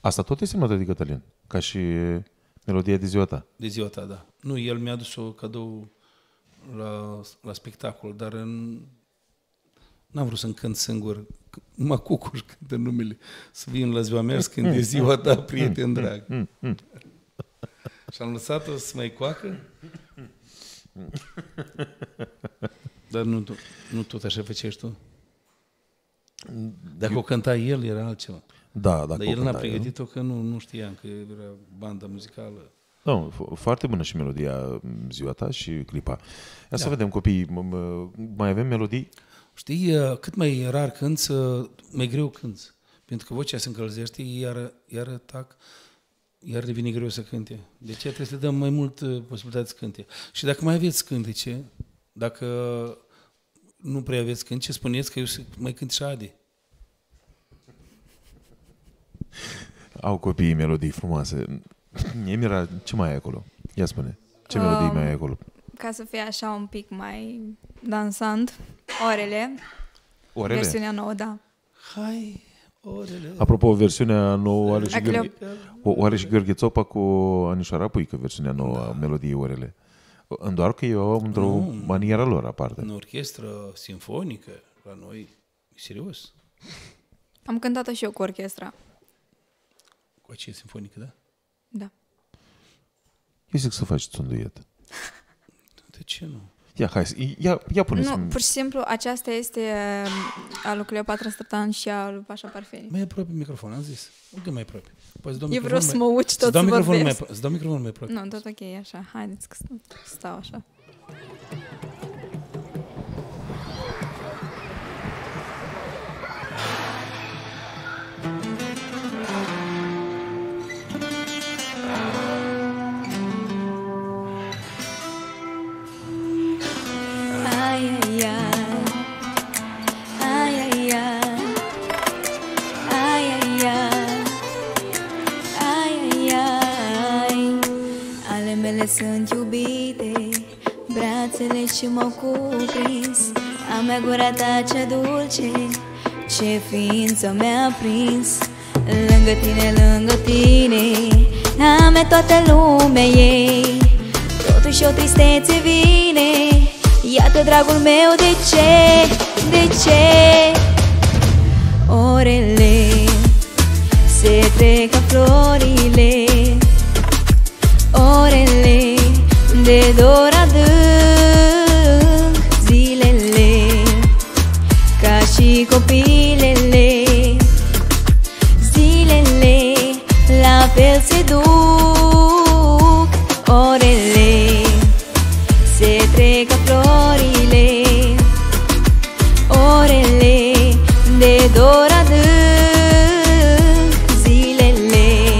Asta tot e semnată de Cătălin, ca și melodia de ziua ta. De ziua ta, da. Nu, el mi-a dus-o cadou la spectacol, dar în... N-am vrut să-mi cânt singur, mă cucur cântă numele, să vin la ziua mea, să cânt de ziua ta, prieten drag. Și am lăsat-o să mai coacă, dar nu tot așa făceai tu. Dacă o cânta el, era altceva. Da, dar el n-a pregătit-o, că nu știam că era banda muzicală. Da, foarte bună și melodia ziua ta și clipa. Ia să vedem, copii, mai avem melodii? Știi, cât mai rar cânți, mai greu cânți. Pentru că vocea se încălzește, iar tac, iar devine greu să cânte. De ce trebuie să dăm mai mult posibilitate să cânte. Și dacă mai aveți cântece, dacă nu prea aveți cântece, spuneți că eu mai cânt și Adi. Au copiii melodii frumoase. Emira, ce mai ai acolo? Ia spune, ce melodii mai ai acolo? Ca să fie așa un pic mai dansant, Orele. Versiunea nouă, da. Hai, orele. Apropo, versiunea nouă are și Gheorghe Țopa cu Anișoara Puică, versiunea nouă a melodiei Orele. Doar că eu am într-o manieră lor aparte. În orchestră sinfonică, la noi, serios. Am cântat-o și eu cu orchestra. Cu aceea sinfonică, da? Da. Eu zic să faceți un duet. De ce nu? Ia puneți. Nu, pur și simplu, aceasta este a lui Cleopatra Stratan și a lui Pasha Parfeni. Mai aproape microfonul, am zis. Uite mai aproape. Eu vreau să mă uci tot să vorbesc. Îți dau microfonul mai aproape. Nu, tot ok, așa. Haideți că stau așa. Sunt iubite, brațele ce m-au cuprins, a mea gura ta cea dulce, ce ființă mi-a prins. Lângă tine, a mea toată lumea e, totuși o tristețe vine. Iată, dragul meu, de ce, de ce? Orele se trec ca florile, orele de dor adânc, zilele ca și copilele, zilele la fel se duc. Orele se trec ca florile, orele de dor adânc, zilele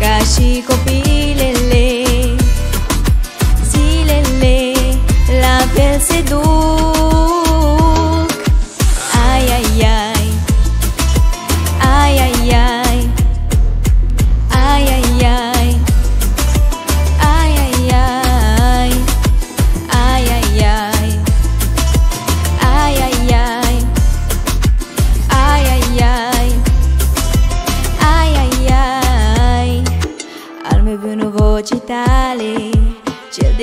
ca și copilele, se duc. Ai, ai, ai, ai, ai, ai, ai, ai,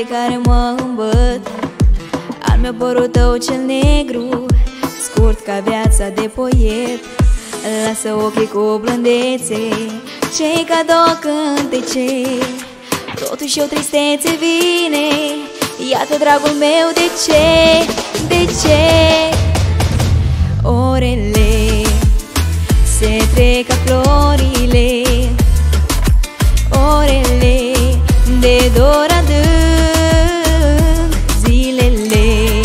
care mă îmbăt. Al meu părul tău cel negru, scurt ca viața de poet. Lasă ochii cu blândețe, cei ca două cântece. Totuși o tristețe vine, iată dragul meu de ce, de ce. Orele se trec ca florile, orele de dor adânc, zilele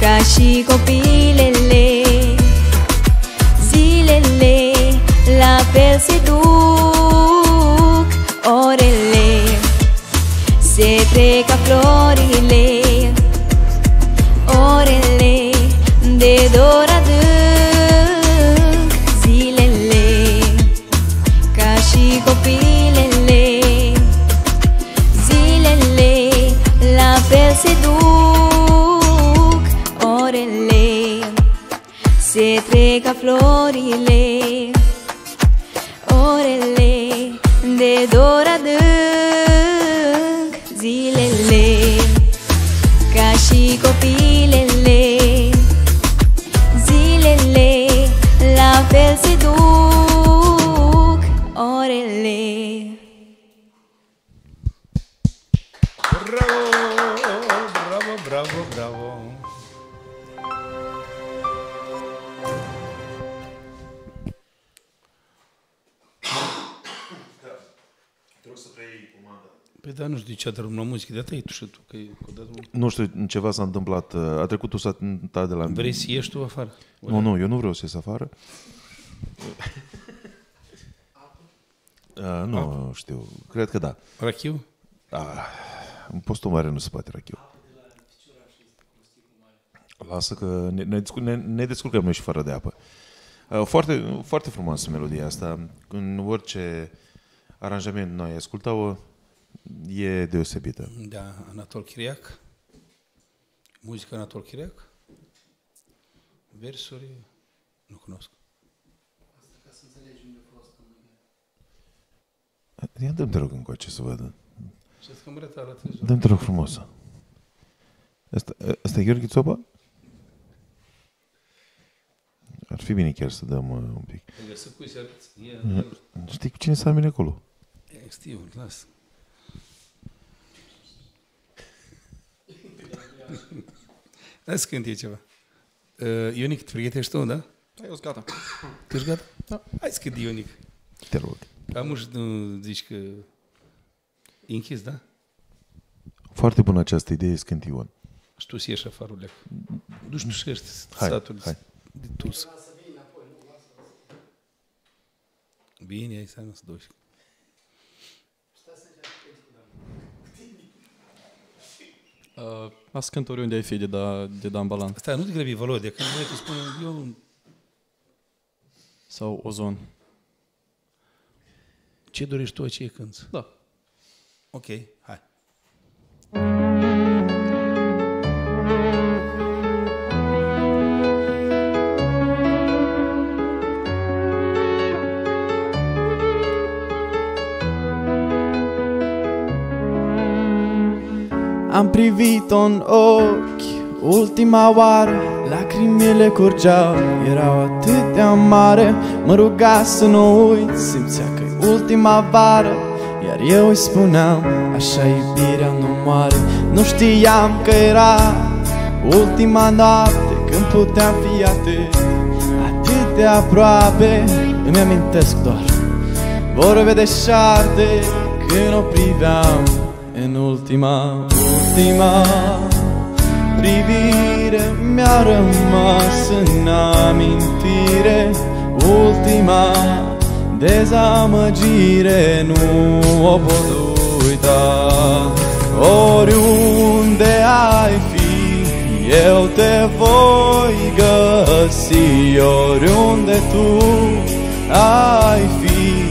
ca și copilele, zilele la fel se duc. Orele se trec ca florile, orele de dor adânc, zilele ca și copilele, zilele la fel se duc. Orele se trec ca florile, orele de dor adânc, zilele ca și copilele, zilele la fel se duc. Orele. Bravo, bravo, bravo, bravo. Păi da, nu știu de ce a terminat muzică, de-a tăi tu și tu, că nu știu, ceva s-a întâmplat, a trecut usata de la mine. Vrei să ieși tu afară? Nu, nu, eu nu vreau să ies afară. A, nu apă? Știu, cred că da. Rachiu? A, în postul mare nu se poate rachiu. Lasă că ne descurcăm noi și fără de apă. Foarte, foarte frumoasă melodia asta, în orice aranjament noi ascultau-o. E deosebită. Da, Anatol Chiriac. Muzica Anatol Chiriac. Versuri nu cunosc. Asta ca să înțelegi unde fost. Ia dă-mi, te rog, încoace să vadă. Dă-mi, te rog, frumos. Asta e Gheorghe Țopa? Ar fi bine chiar să dăm un pic. Știi cine s-a mine acolo? Știu, lasă. Hai să cânti ceva. Ionic, te pregătești tu, da? Eu sunt gata. Tu ești gata? Da. Hai să cânti, Ionic. Te rog. Am uși, nu zici că e închis, da? Foarte bună această idee, să cânti Ion. Și tu să ieși afară, Leac. Du-și tu să ieși satul de Tulsă. Bine, hai să duci. Ați cânt oriunde ai fi de Dan Balan. Stai, nu te grăbi, Valodia, că noi te spunem eu... Sau Ozon. Ce dorești tu, ce cânti? Da. Ok, hai. Am privit-o în ochi ultima oară, lacrimile curgeau, erau atât de amare. Mă ruga să nu uit, simțea că-i ultima vară, iar eu îi spuneam, așa iubirea nu moare. Nu știam că era ultima noapte, când puteam fi atât de aproape. Îmi amintesc doar vorbe deșarte, când o priveam în ultima privire. Mi-a rămas în amintire ultima dezamăgire, nu o pot uita. Oriunde ai fi, eu te voi găsi, oriunde tu ai fi,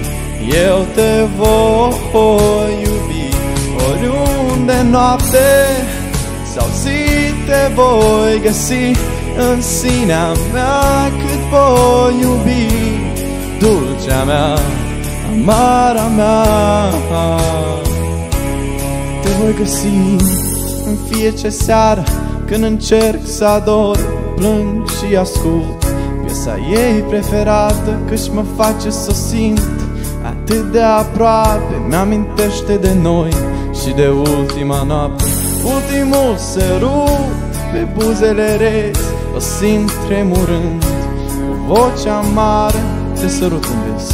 eu te voi iubi. Oriunde noapte sau zi te voi găsi, în sinea mea cât voi iubi, dulcea mea, amara mea. Te voi găsi în fiecare seară, când încerc să ador, plâng și ascult piesa ei preferată, că-și mă face să simt atât de aproape, mi-amintește de noi și de ultima noapte, ultimul sărut pe buzele rezi. O simt tremurând, cu vocea mare, te sărut în vis,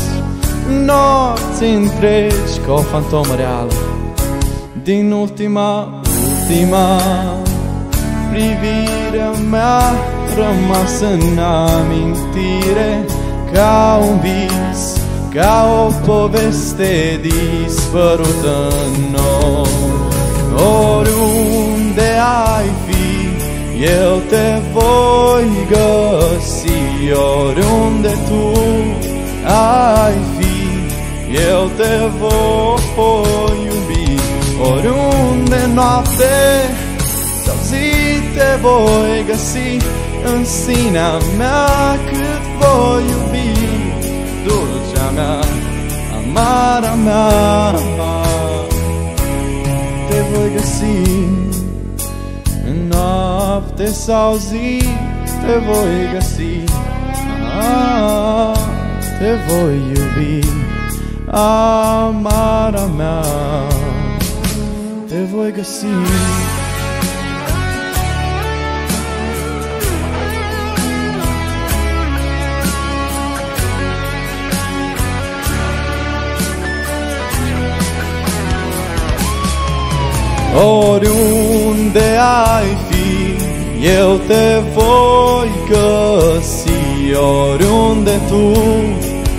nopți întregi, ca o fantomă reală, din ultima privirea mea, rămas în amintire, ca un vis, ca o poveste dispărută în noi. Oriunde ai fi, eu te voi găsi, oriunde tu ai fi, eu te voi iubi, oriunde noapte sau zi te voi găsi, în sinea mea cât voi iubi, dulcea mea, amara mea, te voi găsi. În noapte sau zi te voi găsi, te voi iubi, amara mea, te voi găsi. Oriunde ai fi, eu te voi găsi, oriunde tu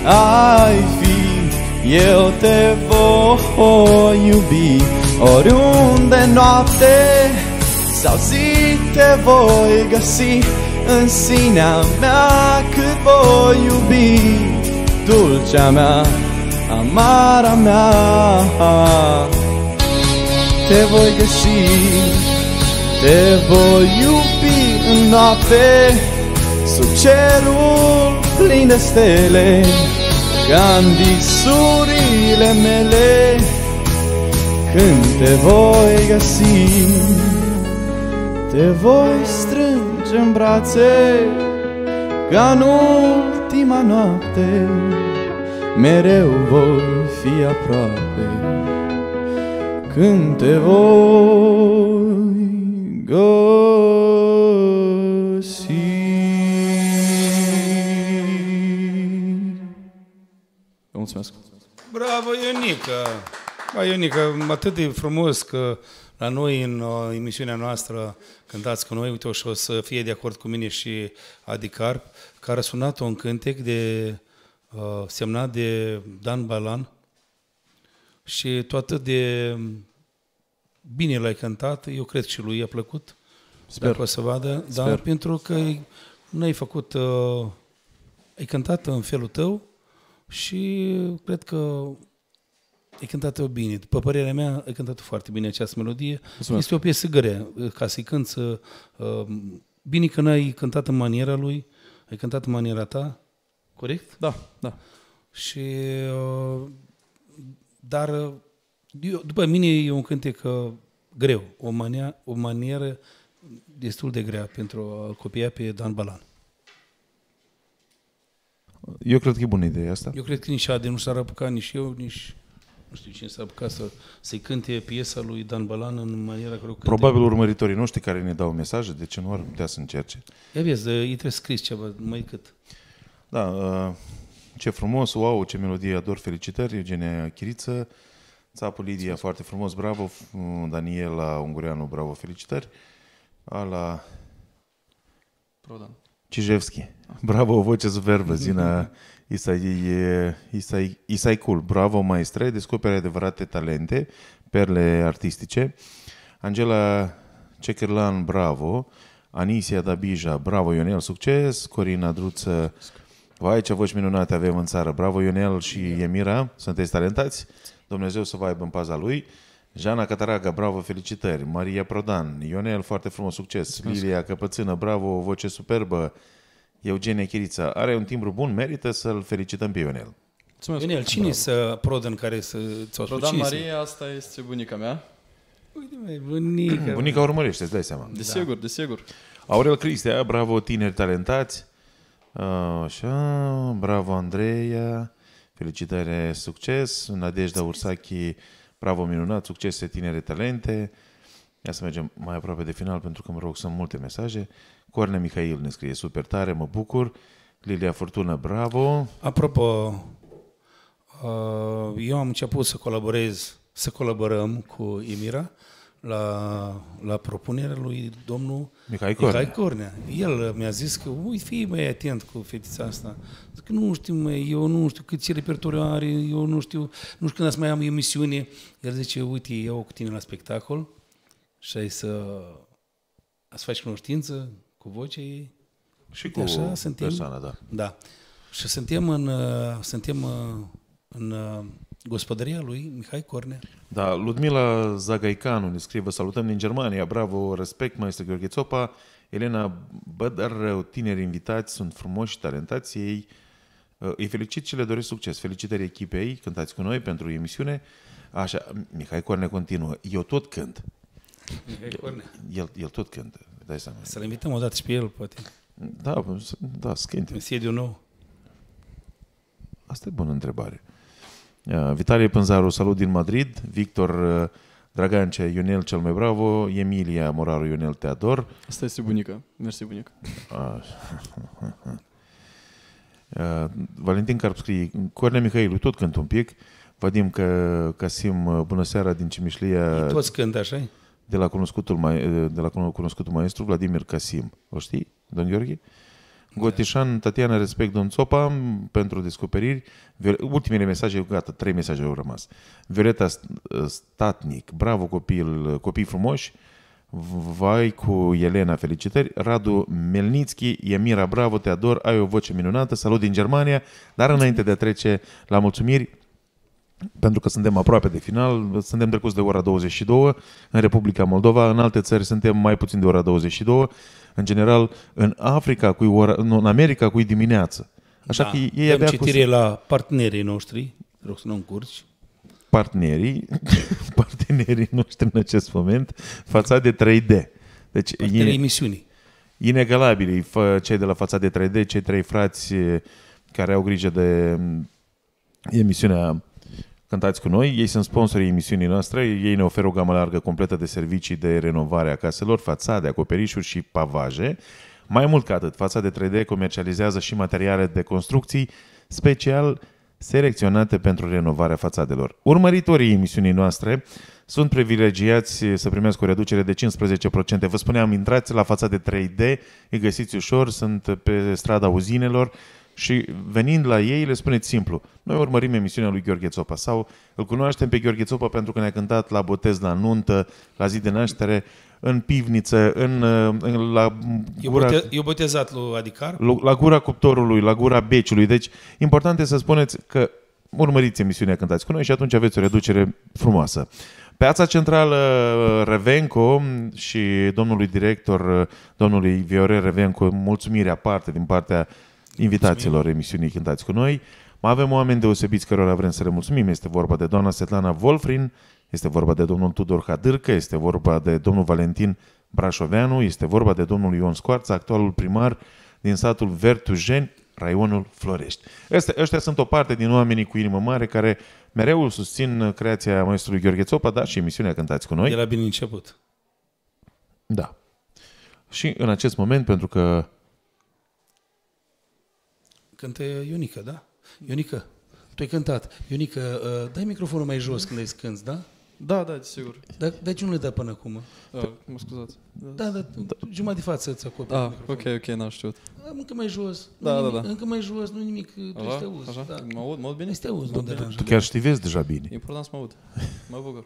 ai fi, eu te voi iubi, oriunde noapte sau zi te voi găsi, în sinea mea cât voi iubi, dulcea mea, amara mea, te voi găsi, te voi iubi, în noapte sub cerul plin de stele, ca în visurile mele, când te voi găsi, te voi strânge în brațe, ca în ultima noapte, mereu voi fi aproape, când te voi găsi. Vă mulțumesc! Bravo, Ionica! Ionica, atât de frumos că la noi, în emisiunea noastră Cântați cu Noi, uite-o, și o să fie de acord cu mine și Adi Carp, care a sunat-o în cântec semnat de Dan Balan, și tu atât de bine l-ai cântat, eu cred și lui i-a plăcut, sper, dacă o să vadă, sper. Dar pentru că nu ai făcut, ai cântat în felul tău și cred că ai cântat-o bine. După părerea mea, ai cântat-o foarte bine această melodie. Mulțumesc. Este o piesă grea, ca să-i cânți bine, că n-ai cântat în maniera lui, ai cântat în maniera ta, corect? Da, da. Și... dar, după mine, e un cântec greu, o manieră destul de grea pentru a copia pe Dan Balan. Eu cred că e bună ideea asta. Eu cred că nici Adi nu s-ar apuca, nici eu, nici nu știu cine s-ar apuca să-i cânte piesa lui Dan Balan în maniera care o cânte. Probabil urmăritorii noștri care ne dau mesaje, de ce nu ar putea să încerce? Ia vezi, ei trebuie scris ceva, mai cât. Da, ce frumos, wow, ce melodie, ador, felicitări, Eugenia Chiriță, Țapu Lidia, foarte frumos, bravo, Daniela Ungureanu, bravo, felicitări, Ala Prodan Cijevski, bravo, voce superbă, Zina Isaicul, bravo, maestre, descoperi adevărate talente, perle artistice, Angela Cecărlan, bravo, Anisia Dabija, bravo, Ionel, succes, Corina Druță, vai, ce voci minunate avem în țară. Bravo, Ionel și Emira, sunteți talentați. Dumnezeu să vă aibă în paza lui. Jana Cataraga, bravo, felicitări. Maria Prodan, Ionel, foarte frumos, succes. Lilia Căpățână, bravo, o voce superbă. Eugenia Chirița, are un timbru bun, merită să-l felicităm pe Ionel. Mulțumesc. Ionel, cine e Prodan care să... Prodan Maria, asta este bunica mea. Uite, bunica. Bunica urmărește, îți dai seama. Desigur, da. Desigur. Aurel Cristea, bravo tineri talentați. Așa, bravo Andreea. Felicitări, succes. Nadejda Ursachi, bravo minunat, succese tinere talente. Ia să mergem mai aproape de final pentru că, mă rog, sunt multe mesaje. Cornea Mihail ne scrie super tare, mă bucur. Lilia Furtună, bravo. Apropo, eu am început să colaborez, să colaborăm cu Emira la propunerea lui domnul Mihai Cornea. El mi-a zis că, ui, fii mai atent cu fetița asta. Zic, nu știu, mai, eu nu știu cât ce repertoriu are, eu nu știu când ați mai am emisiune. El zice, uite, iau cu tine la spectacol și ai să faci cunoștință cu vocea ei. Și cu așa, persoana, da. Da. Și suntem în gospodăria lui Mihai Cornea. Da, Ludmila Zagaicanu ne scrie, vă salutăm din Germania, bravo, respect, maestru Gheorghe Țopa, Elena Bădarău, tineri invitați, sunt frumoși și talentați ei, îi felicit și le doresc succes, felicitări echipei, Cântați cu Noi pentru emisiune. Așa, Mihai Cornea continuă, eu tot cânt. Mihai Cornea. El tot cântă, dai seama. Să-l invităm o dată și pe el, poate. Da, da, scânte. În sediu nou. Asta e bună întrebare. Vitalie Pânzaru, salut din Madrid. Victor Dragancea, Ionel cel mai bravo. Emilia Moraru, Ionel te ador. Asta este bunica. Mersi, bunica. Valentin Carp scrie, Cornea Mihailu, tot cânt un pic. Vadim Casim, bună seara din Cimișlia. Toți cânt, așa-i? De la cunoscutul maestru Vladimir Casim. O știi, domn Gheorghe? Gotișan, Tatiana, respect domn Țopa pentru descoperiri. Ultimele mesaje, gata, 3 mesaje au rămas. Violeta Statnic, bravo copii frumoși. Vai cu Elena, felicitări. Radu Melnițchi, Emira, bravo, te ador, ai o voce minunată, salut din Germania. Dar înainte de a trece la mulțumiri, pentru că suntem aproape de final, suntem trecuți de ora 22 în Republica Moldova, în alte țări suntem mai puțin de ora 22, în general în Africa, în America cu dimineață. Așa da, că ei avea citire cu... la partenerii noștri, rog să nu încurci. Partenerii noștri în acest moment, Fațade 3D. Deci partenerii emisiunii. Inegalabili, cei de la Fațade 3D, cei trei frați care au grijă de emisiunea Cântați cu Noi, ei sunt sponsorii emisiunii noastre, ei ne oferă o gamă largă completă de servicii de renovare a caselor, fațade, acoperișuri și pavaje. Mai mult ca atât, Fațade 3D comercializează și materiale de construcții special selecționate pentru renovarea fațadelor. Urmăritorii emisiunii noastre sunt privilegiați să primească o reducere de 15%. Vă spuneam, intrați la Fațade 3D, îi găsiți ușor, sunt pe strada Uzinelor. Și venind la ei, le spuneți simplu, noi urmărim emisiunea lui Gheorghe Țopa sau îl cunoaștem pe Gheorghe Țopa pentru că ne-a cântat la botez, la nuntă, la zi de naștere, în pivniță, la gura... Eu botezat lui Adicar? La gura cuptorului, la gura beciului. Deci, important este să spuneți că urmăriți emisiunea Cântați cu Noi și atunci aveți o reducere frumoasă. Piața Centrală Revenco și domnului director, domnului Viorel Revenco, mulțumire aparte din partea invitațiilor emisiunii Cântați cu Noi. Mai avem oameni deosebiți cărora vrem să le mulțumim. Este vorba de doamna Svetlana Volfrim, este vorba de domnul Tudor Hadârcă, este vorba de domnul Valentin Brașoveanu, este vorba de domnul Ion Scoarță, actualul primar din satul Vertujeni, raionul Florești. Ăștia sunt o parte din oamenii cu inimă mare care mereu susțin creația maestrului Gheorghe Țopa, dar și emisiunea Cântați cu Noi. De la bine început. Da. Și în acest moment, pentru că cântă Ionica, da? Ionica, tu ai cântat. Ionica, dai microfonul mai jos când ai scânt, da? Da, da, sigur. Dar ce nu le dă până acum? Mă scuzați. Da, dar jumătate de față îți acoperi microfonul. Ok, n-am știut. Încă mai jos. Da. Încă mai jos, nu nimic, trebuie să te auzi. Mă aud, bine? Să te auzi, nu deranjezi. Tu chiar știi, vezi deja bine. E important să mă aud. Mă bucur.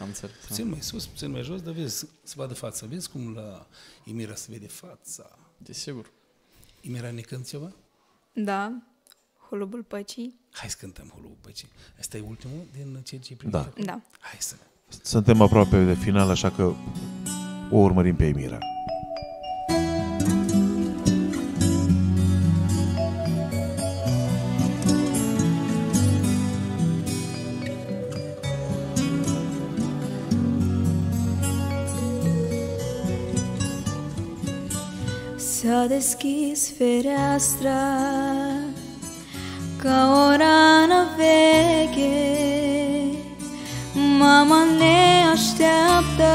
Am înțeles. Puțin mai sus, puțin mai jos, dar vezi, se vadă fața. Vezi cum la Emira se vede fața. Desigur. Emira ne cânti ceva? Da, Holubul Păcii. Hai să cântăm Holubul Păcii. Asta e ultimul din ceea ce e primit. Da. Da. Hai să... Suntem aproape de final, așa că o urmărim pe Emira. ți-a deschis fereastra ca o rană veche. Mama ne așteaptă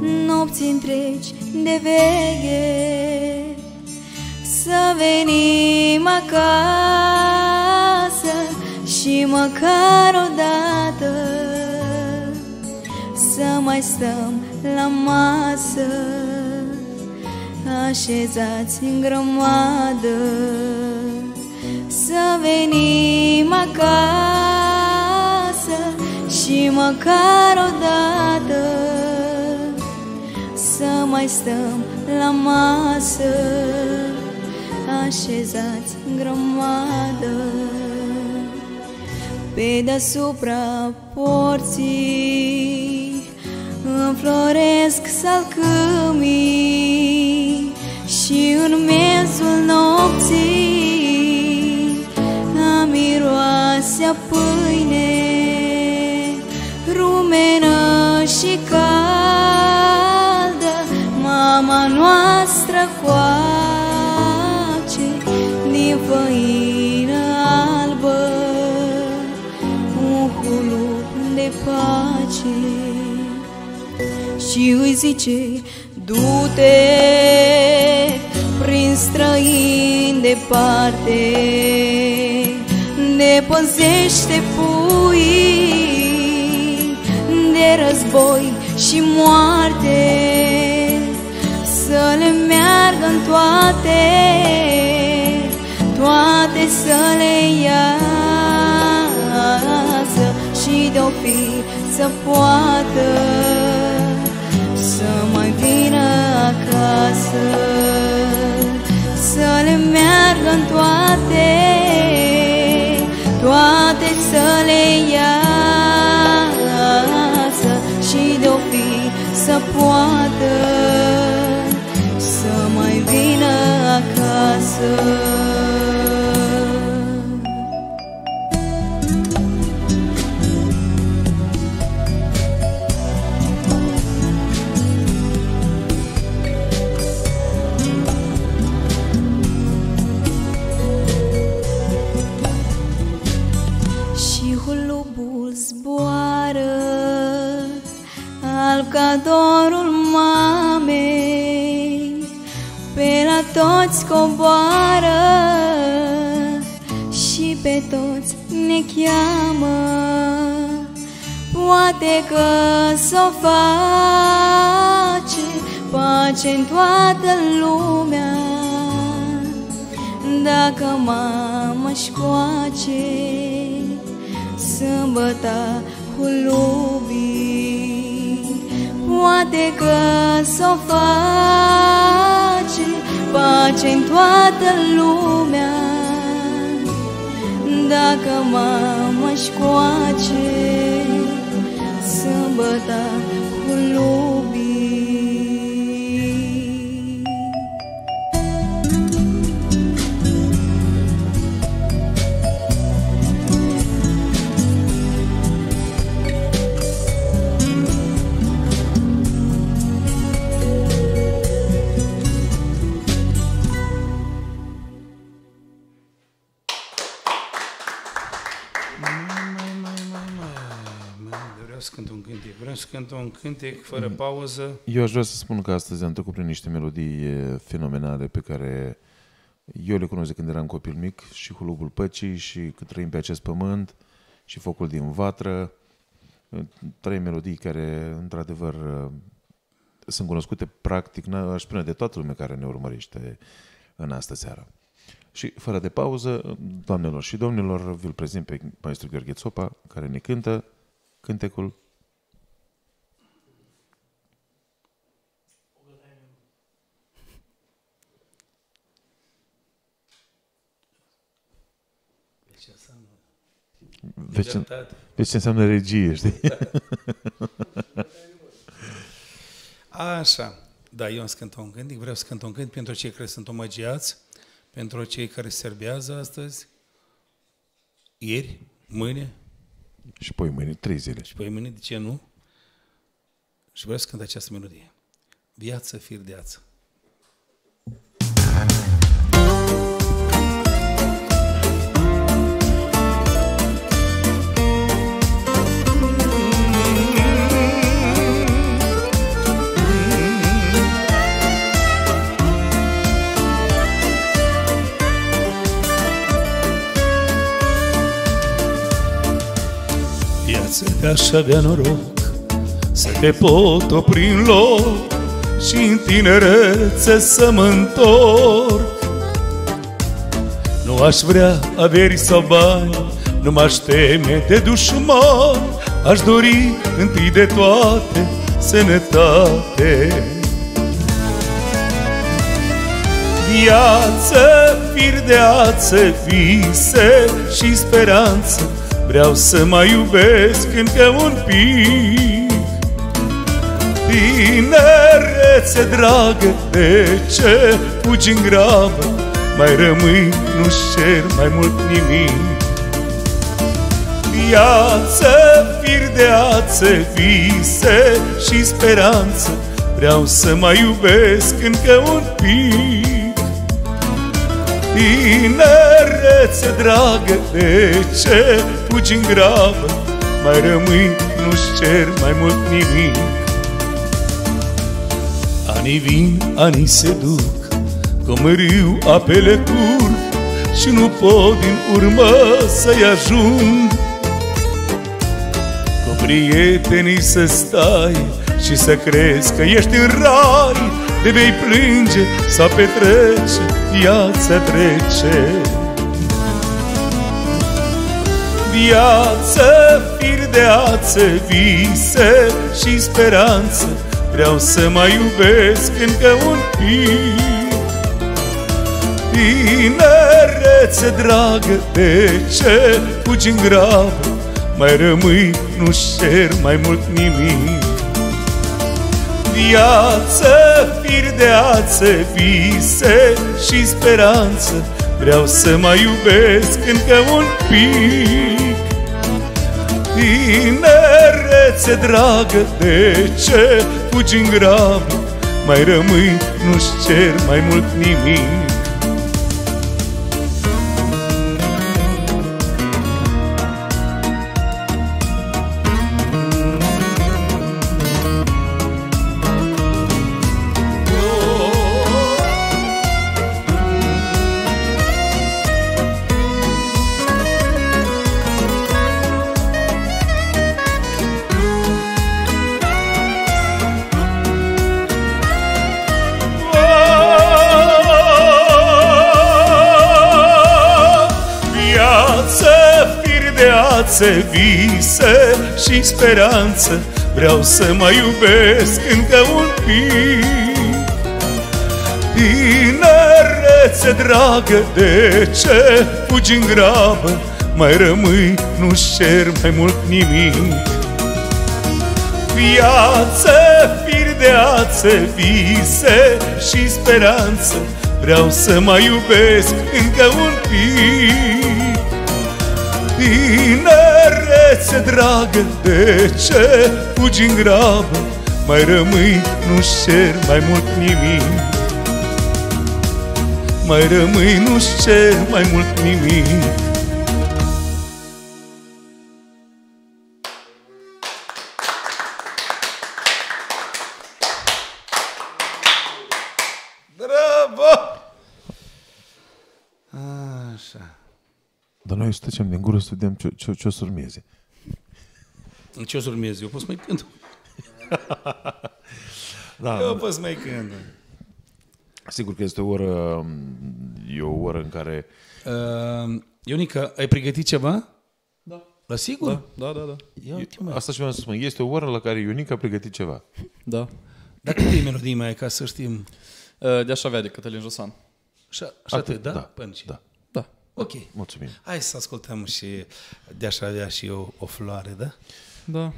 nopți întregi de veche să venim acasă și măcar odată să mai stăm la masă așezați în grămadă. Să venim acasă și măcar odată să mai stăm la masă așezați în grămadă. Pe deasupra porții înfloresc salcâmii și în miezul nopții miroase a pâine rumenă și caldă. Mama noastră coace din făină albă un hulup de pace și îi zice: du-te prin străini departe, depăzește puii de război și moarte, să le meargă în toate, toate să le iasă și de-o fi să poată să mai vină acasă, să le meargă în toate, toate să le iasă și de-o fi să poată să mai vină acasă. Ca dorul mamei pe la toți coboară și pe toți ne cheamă. Poate că s-o face pace în toată lumea dacă mama-și coace sâmbăta cu lubii. Poate că s-o face pace în toată lumea dacă mama-și coace sâmbăta cu lubii. Cânt un cântec fără pauză. Eu aș vrea să spun că astăzi am trecut prin niște melodii fenomenale pe care eu le cunosc de când eram copil mic, și Hulubul Păcii, și Cât trăim pe acest pământ, și Focul din Vatră. Trei melodii care, într-adevăr, sunt cunoscute practic, aș spune, de toată lumea care ne urmărește în astă seară. Și fără de pauză, doamnelor și domnilor, vi-l prezint pe maestru Gheorghe Țopa, care ne cântă cântecul Vezi ce înseamnă regie, știi? Așa. Da, eu am cânt un cânt. Vreau să cânt un cânt pentru cei care sunt omagiați, pentru cei care serbează astăzi, ieri, mâine. Și poi mâine, 3 zile. Și poi mâine, de ce nu? Și vreau să cânt această melodie. Viață, fir de ață. E așa de noroc să te pot opri în loc și în tinerețe să mă întorc. Nu aș vrea averi sau bani, nu m-aș teme de dușman, aș dori întâi de toate sănătate. Viață, fir de ață, vise și speranță, vreau să mai iubesc încă un pic. Tinerețe dragă, de ce fugi în grabă? Mai rămâi, nu-și cer mai mult nimic. Viață, fir de ață, vise și speranță, vreau să mai iubesc încă un pic. Tinerețe dragă, de ce fugi în grabă? Mai rămâi, nu-și cer mai mult nimic. Anii vin, anii se duc, că mereu apele curg și nu pot din urmă să-i ajung. Cu prietenii să stai și să crezi că ești în rai, te vei plânge sau petrece, viața trece. Viață, fir de ață, vise și speranță, vreau să mai iubesc încă un pic. Tinerețe dragă, de ce fugi în grabă? Mai rămâi, nu-și cer mai mult nimic. Viață, fir de ață, vise și speranță, vreau să mai iubesc încă un pic. Tinerețe dragă, de ce fugi în grabă? Mai rămâi, nu-și cer mai mult nimic. Vise și speranță, vreau să mai iubesc încă un pic. Tinerețe dragă, de ce fugi în grabă? Mai rămâi, nu-și cer mai mult nimic. Viață, fir de ață, vise și speranță, vreau să mai iubesc încă un pic. Tinerețe dragă, de ce fugi în grabă? Mai rămâi, nu-și cer mai mult nimic. Mai rămâi, nu-și cer mai mult nimic. Bravo! Așa. Dar noi stăcem din gură să vedem ce o să urmeze. Ce o să urmeze? Eu pot să mai cânt. Da, eu pot să mai cânt. Sigur că este o oră, e o oră în care... Ionica, ai pregătit ceva? Da. La sigur? Da, da, da. Asta și vreau să spun. Este o oră la care Ionica a pregătit ceva. Da. Dar câte melodii mai ai, ca să știm? De-aș avea de Cătălin Josan. Atât, da? Până ce? Da. Ok. Mulțumim. Hai să ascultăm și de-aș avea și eu o floare, da? Da.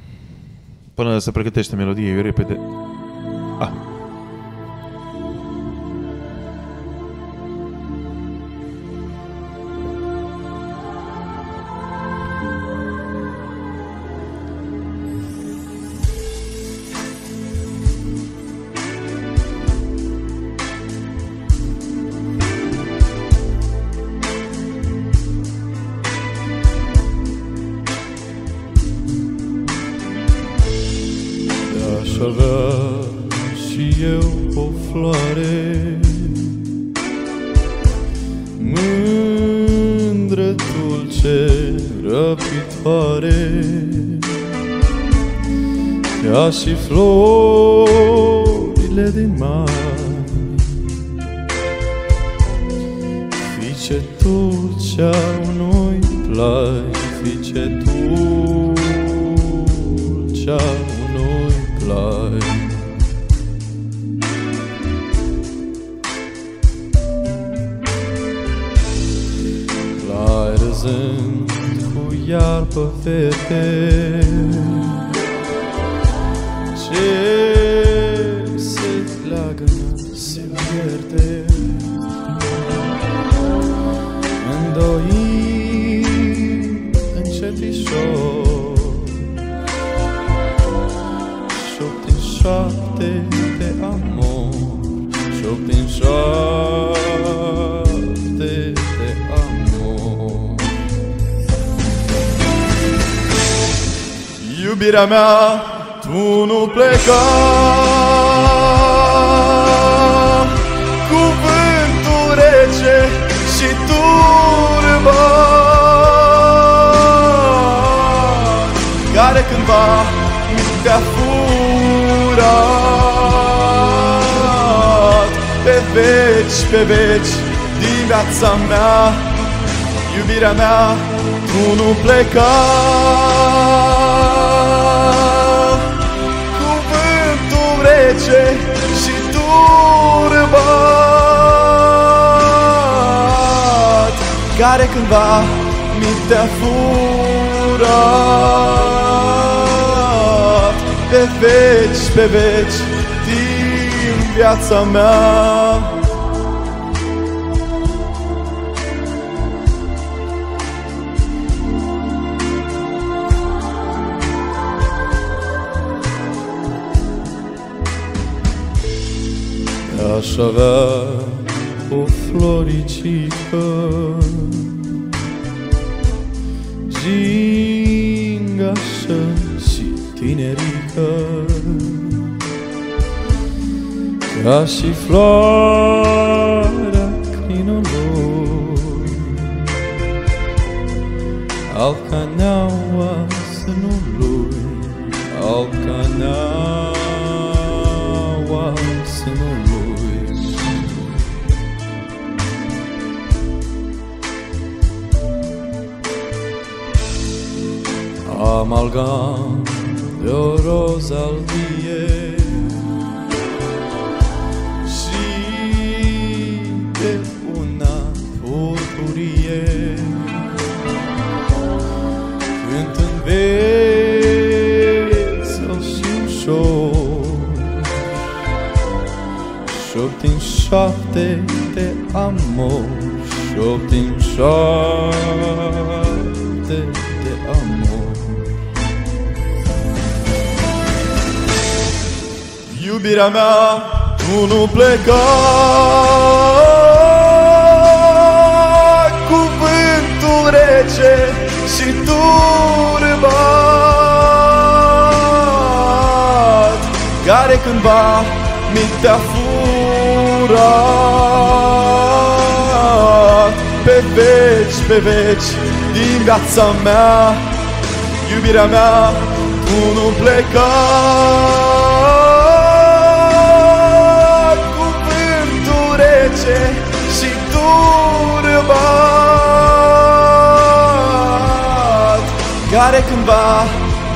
Până se pregătește melodie, eu repede... Ah. Mândră, dulce, răpitoare, ca și florile din mare. Fiice tu ce-a unui plai, fiice tu ce-a unui plai. Zând cu iarbă verde, ce se leagănă se pierde, îndoi încetișor, șopt din șapte de amor, șopt din șapte. Iubirea mea, tu nu pleca, cuvântul rece și turba, care cândva te-a furat pe veci, pe veci din viața mea. Iubirea mea, tu nu pleca, cuvântul rece și turbat, care cândva mi te-a furat pe veci din viața mea. Aș avea o floricică, gingașă și tinerică, ca și floarea crinului, al caneaua sânului, al caneaua sânului. Amalgam de o roză albie și de una purpurie, când înveți-o și ușor, șopt din șapte de amor, șopt din șapte de amor. Iubirea mea, tu nu pleca, cuvântul rece și turbat, care cândva mi te-a furat pe veci din viața mea. Iubirea mea, tu nu pleca, și turbat, care cândva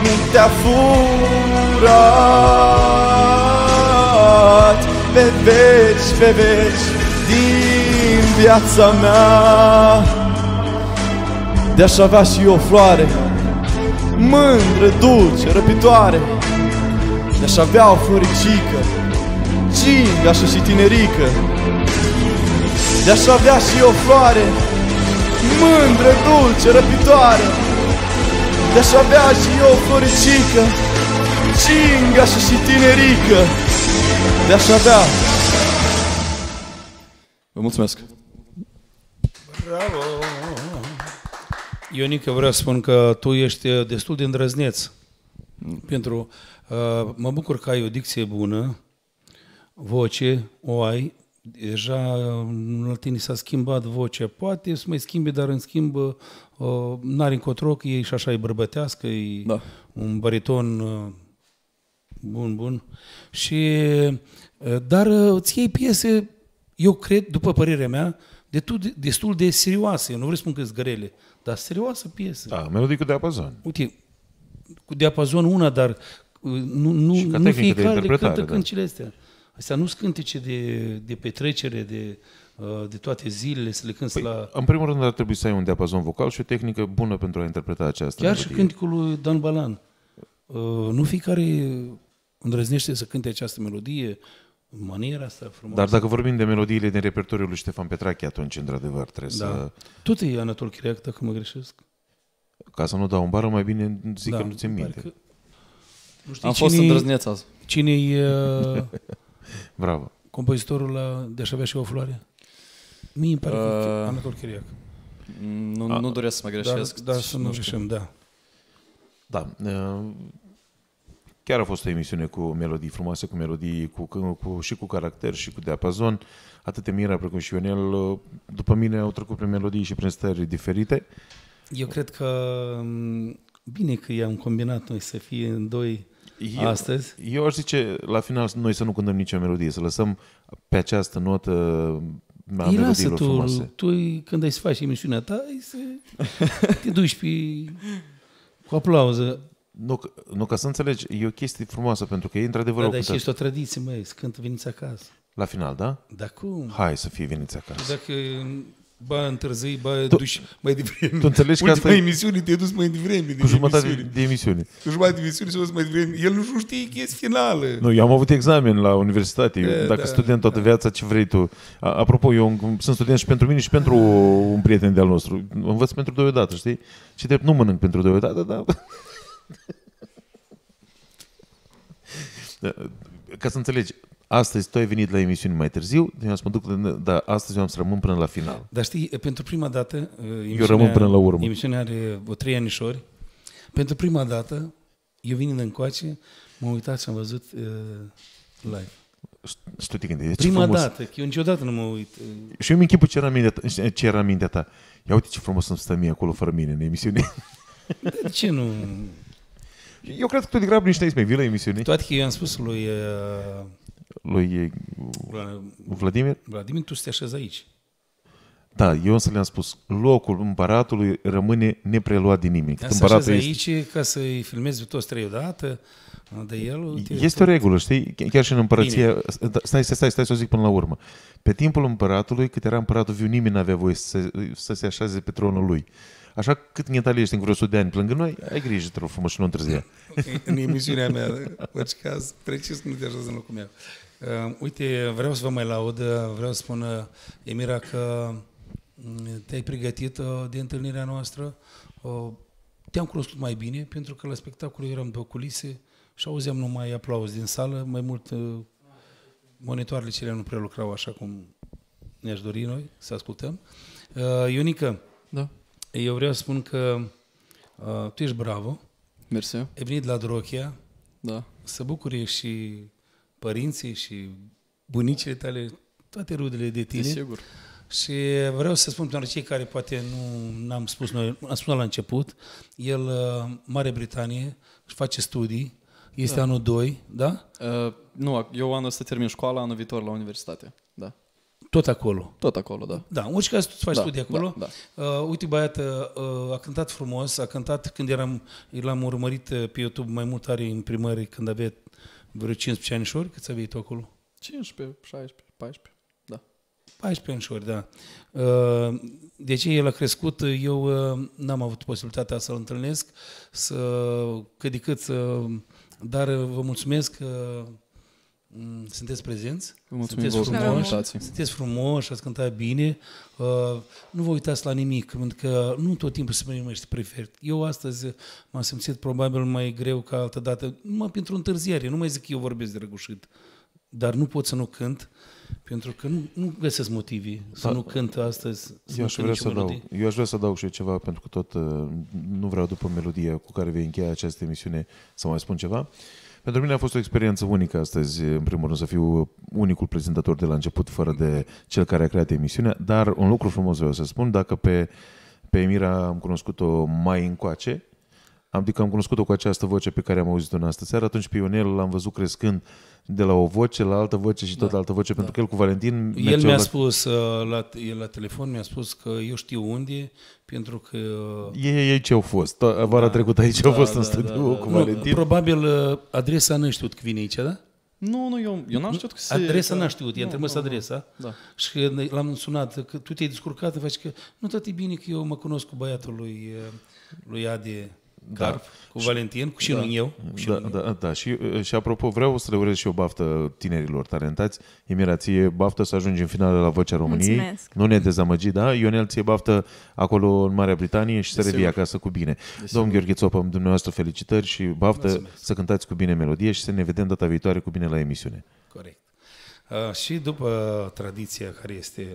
mi te-a furat pe veci din viața mea. De-aș avea și eu o floare mândră, dulce, răpitoare, de-aș avea o floricică, gingașă și tinerică, de-aș avea și o floare mândră, dulce, răpitoare, de-aș avea și eu o floricică, gingașă și tinerică, de-aș avea. Vă mulțumesc! Bravo! Ionică, vreau să spun că tu ești destul de îndrăzneț. Pentru, mă bucur că ai o dicție bună, voce o ai. Deja la tine s-a schimbat vocea, poate să mai schimbe, dar în schimb n-are încotro, că e și așa, e bărbătească, e da, un bariton Bun, bun. Și, dar îți iei piese, eu cred, după părerea mea, destul de serioase. Eu nu vreau să spun că-s grele, dar serioasă piesă. Da, melodii cu diapazon. Uite, cu diapazon una, dar nu fiecare le cântă cântile astea. Astea nu-s cântece de petrecere, de toate zilele, să le cânti la... În primul rând ar trebui să ai un diapazon vocal și o tehnică bună pentru a interpreta această melodie. Chiar și cânticul lui Dan Balan. Nu fiecare îndrăznește să cânte această melodie în maniera asta frumoasă. Dar dacă vorbim de melodiile din repertoriul lui Ștefan Petrachi, atunci, într-adevăr, trebuie să... Tot e Anatol Chiriac, dacă mă greșesc. Ca să nu dau în bară, mai bine zic că nu ți-mi minte. Că... Nu știu, am fost îndrăzneț azi. Cine-i bravo. Compozitorul la De-aș avea și o floare? Mie îmi pare că Anatol Chiriac. Nu doresc să mă greșesc. Da, să nu greșim, da. Da, chiar a fost o emisiune cu melodii frumoase, cu melodii și cu caracter și cu diapazon. Atât Emira precum și Ionel, după mine, au trecut prin melodii și prin stări diferite. Eu cred că bine că i-am combinat noi să fie în doi astăzi. Eu aș zice, la final, noi să nu cântăm nicio melodie, să lăsăm pe această notă a melodiilor frumoase. Tu când ai să faci emisiunea ta, te duci pe... Cu aplauză. Nu, ca să înțelegi, e o chestie frumoasă, pentru că e într-adevăr o... Da, dar ești o tradiție, măi, să cântă Veniți Acasă. La final, da? Da, cum? Hai să fie Veniți Acasă. Dacă, ba, întârzii, ba, duci mai devreme. Tu înțelegi că asta e... emisiuni te-ai dus mai devreme. Cu jumătate de emisiuni. Cu jumătate de emisiuni se duc mai devreme. El nu știe chestia finală. Nu, eu am avut examen la universitate. Dacă student toată viața, ce vrei tu. Apropo, eu sunt student și pentru mine și pentru un prieten de-al nostru. Învăț pentru doi odată, știi? Și drept nu mănânc pentru doi odată, dar... Ca să înțelegi, astăzi tu ai venit la emisiune mai târziu, eu am să mă duc, dar astăzi eu am să rămân până la final. Dar știi, pentru prima dată, eu rămân până la urmă. Emisiunea are o 3 anișori. Pentru prima dată, eu venind încoace, m-am uitat și am văzut live. Știu, te gândești, prima dată, că eu niciodată nu mă uit. Și eu îmi închipul ce era în mintea ta. Ia uite ce frumos îmi stă mie acolo fără mine în emisiune. De ce nu... Eu cred că tu de grabă nici n-ai spus, vii la emisiune. Toate că eu am spus lui Vladimir. Vladimir, tu să te așezi aici. Da, eu însă le-am spus, locul împăratului rămâne nepreluat din nimic. Să așezi aici ca să-i filmezi toți trei odată de el. Este o regulă, știi? Chiar și în împărăție... Stai să o zic până la urmă. Pe timpul împăratului, cât era împăratul viu, nimeni n-avea voie să se așeze pe tronul lui. Așa cât ești în vreo 100 de ani plângând noi, ai grijă, te rog frumos, și nu întârzia. În emisiunea mea, orice caz, precis nu te așează în locul meu. Uite, vreau să vă mai laud, vreau să spun, Emira, că te-ai pregătit de întâlnirea noastră, te-am cunoscut mai bine, pentru că la spectacol eram pe culise și auzeam numai aplauze din sală, mai mult monitoarele cele nu prelucrau așa cum ne-aș dori noi să ascultăm. Ionică, da. Eu vreau să spun că tu ești bravo. Mersi. Ai venit la Drochia. Da. Să bucure și părinții și bunicile tale, toate rudele de tine. Desigur. Și vreau să spun pentru cei care poate nu am spus noi, am spus la început, el, Marea Britanie, își face studii, este anul 2, da? Nu, eu anul să termin școala, anul viitor la universitate, da. Tot acolo. Tot acolo, da. Da, în orice caz tu faci studii acolo. Da, da. Uite, băiată, a cântat frumos, a cântat când l-am urmărit pe YouTube mai mult, are imprimări când avea vreo 15 anișori, câți aveai tu acolo? 15, 16, 14, da. 14 anișori, da. De ce el a crescut, eu n-am avut posibilitatea să-l întâlnesc, cât de cât, dar vă mulțumesc că sunteți prezenți, sunteți frumoși, ați cântat bine, nu vă uitați la nimic, pentru că nu tot timpul se primește perfect. Eu astăzi m-am simțit probabil mai greu ca altă dată, numai pentru întârziere, nu mai zic că eu vorbesc de răgușit, dar nu pot să nu cânt, pentru că nu găsesc motive să nu cânt astăzi. Eu aș vrea să dau și eu ceva, pentru că tot nu vreau după melodia cu care vei încheia această emisiune să mai spun ceva. Pentru mine a fost o experiență unică astăzi, în primul rând, să fiu unicul prezentator de la început, fără de cel care a creat emisiunea, dar un lucru frumos vreau să spun, dacă pe Emira am cunoscut-o mai încoace, Adică am cunoscut-o cu această voce pe care am auzit-o în astă seară. Atunci pe Ionel l-am văzut crescând de la o voce la altă voce și tot la altă voce, pentru că el cu Valentin... El mi-a spus, el la telefon mi-a spus că eu știu unde, pentru că... Ei ce au fost? Vara trecută aici au fost în studio cu Valentin. Probabil adresa nu știut că vine aici, da? Nu, eu n-am știut că se... Adresa n-am știut, i-am trimis adresa și l-am sunat, că tu te-ai descurcat, îmi faci că nu, tot e bine că eu mă cunosc cu băiatul lui Ade... Carp, cu Valentin, cu și eu. Și apropo, vreau să le urez și o baftă tinerilor talentați. Emira, ție baftă să ajungi în finală la Vocea României. Mulțumesc. Nu ne dezamăgi, da? Ionel, ție baftă acolo în Marea Britanie și să revii acasă cu bine. Domnul Gheorghe Țopa, dumneavoastră felicitări și baftă. Mulțumesc. Să cântați cu bine melodie și să ne vedem data viitoare cu bine la emisiune. Corect. Și după tradiția care este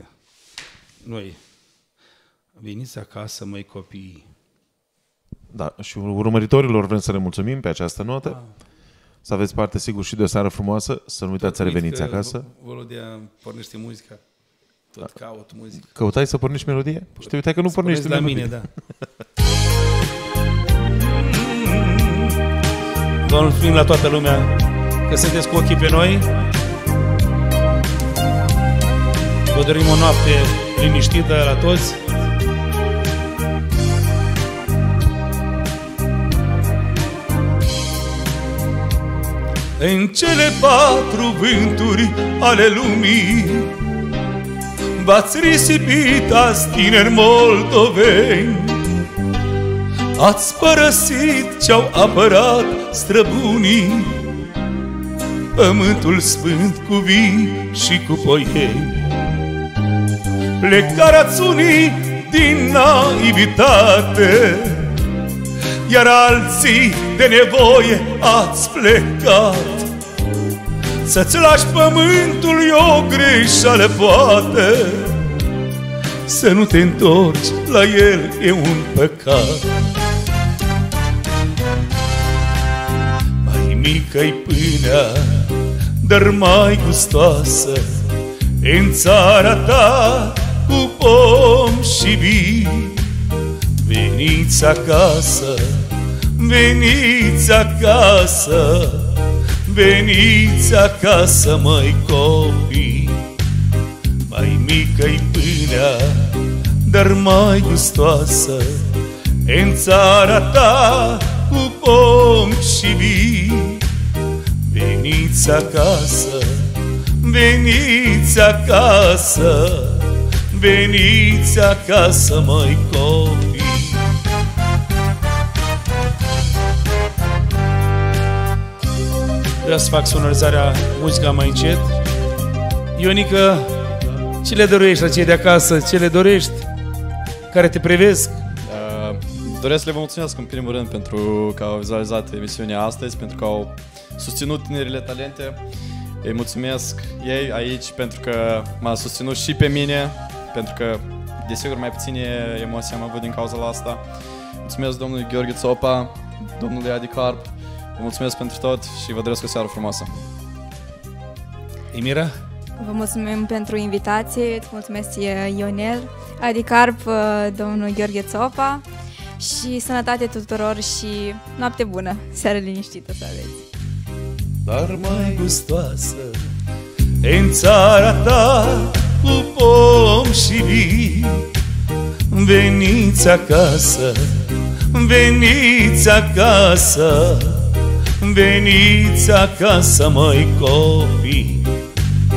noi, veniți acasă, măi copiii. Da, și urmăritorilor vrem să le mulțumim pe această notă. Să aveți parte, sigur, și de o seară frumoasă. Să nu uitați să reveniți acasă. Volodea pornește muzica. Tot caut muzică. Căutai să pornești melodie? Și te uitai că nu pornești melodie. La mine, da. Mulțumim la toată lumea că sunteți cu ochii pe noi. Vă dorim o noapte liniștită la toți. În cele patru vânturi ale lumii v-ați risipit azi, tineri moldoveni. Ați părăsit ce-au apărat străbunii, pământul sfânt cu vii și cu poieni. Plecarea-ți unii din naivitate, iar alții de nevoie ați plecat. Să-ți lași pământul e o greșeală poate, să nu te întorci la el e un păcat. Mai mică-i pâinea, dar mai gustoasă, în țara ta cu pom și vii. Veniți acasă, veniți acasă, veniți acasă, măi copii. Mai mică-i pâinea, dar mai gustoasă, în țara ta cu pom și vii. Veniți acasă, veniți acasă, veniți acasă, măi copii. Vreau să fac sonorizarea, muzica mai încet. Ionică, ce le dorești la cei de acasă? Ce le dorești? Care te privesc? Doresc să le vă mulțumesc în primul rând pentru că au vizualizat emisiunea astăzi, pentru că au susținut tinerile talente. Îi mulțumesc ei aici pentru că m-a susținut și pe mine, pentru că desigur mai puține emoții am avut din cauza la asta. Mulțumesc domnului Gheorghe Țopa, domnului Adi Carp. Vă mulțumesc pentru tot și vă doresc o seară frumoasă. Emira? Vă mulțumim pentru invitație, îți mulțumesc Ionel, Adicarp, domnul Gheorghe Țopa și sănătate tuturor și noapte bună, seară liniștită să aveți. Dar mai gustoasă, în țara ta cu pom și vii, veniți acasă, veniți acasă, veniți acasă, măi copii.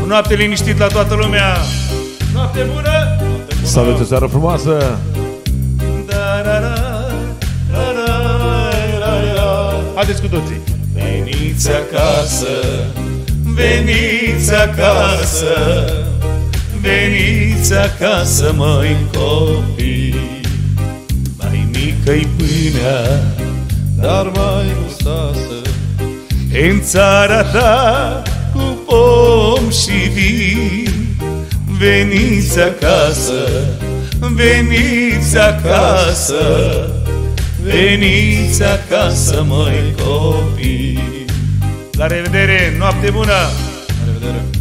O noapte liniștit la toată lumea. Noapte bună. Să aveți o seară frumoasă. Haideți cu toții. Veniți acasă, veniți acasă, veniți acasă, măi copii. Mai mică-i pâinea, dar mai gustoasă, în țara ta cu pom și vin. Veniți acasă, veniți acasă, veniți acasă, măi copii. La revedere, noapte bună! La revedere!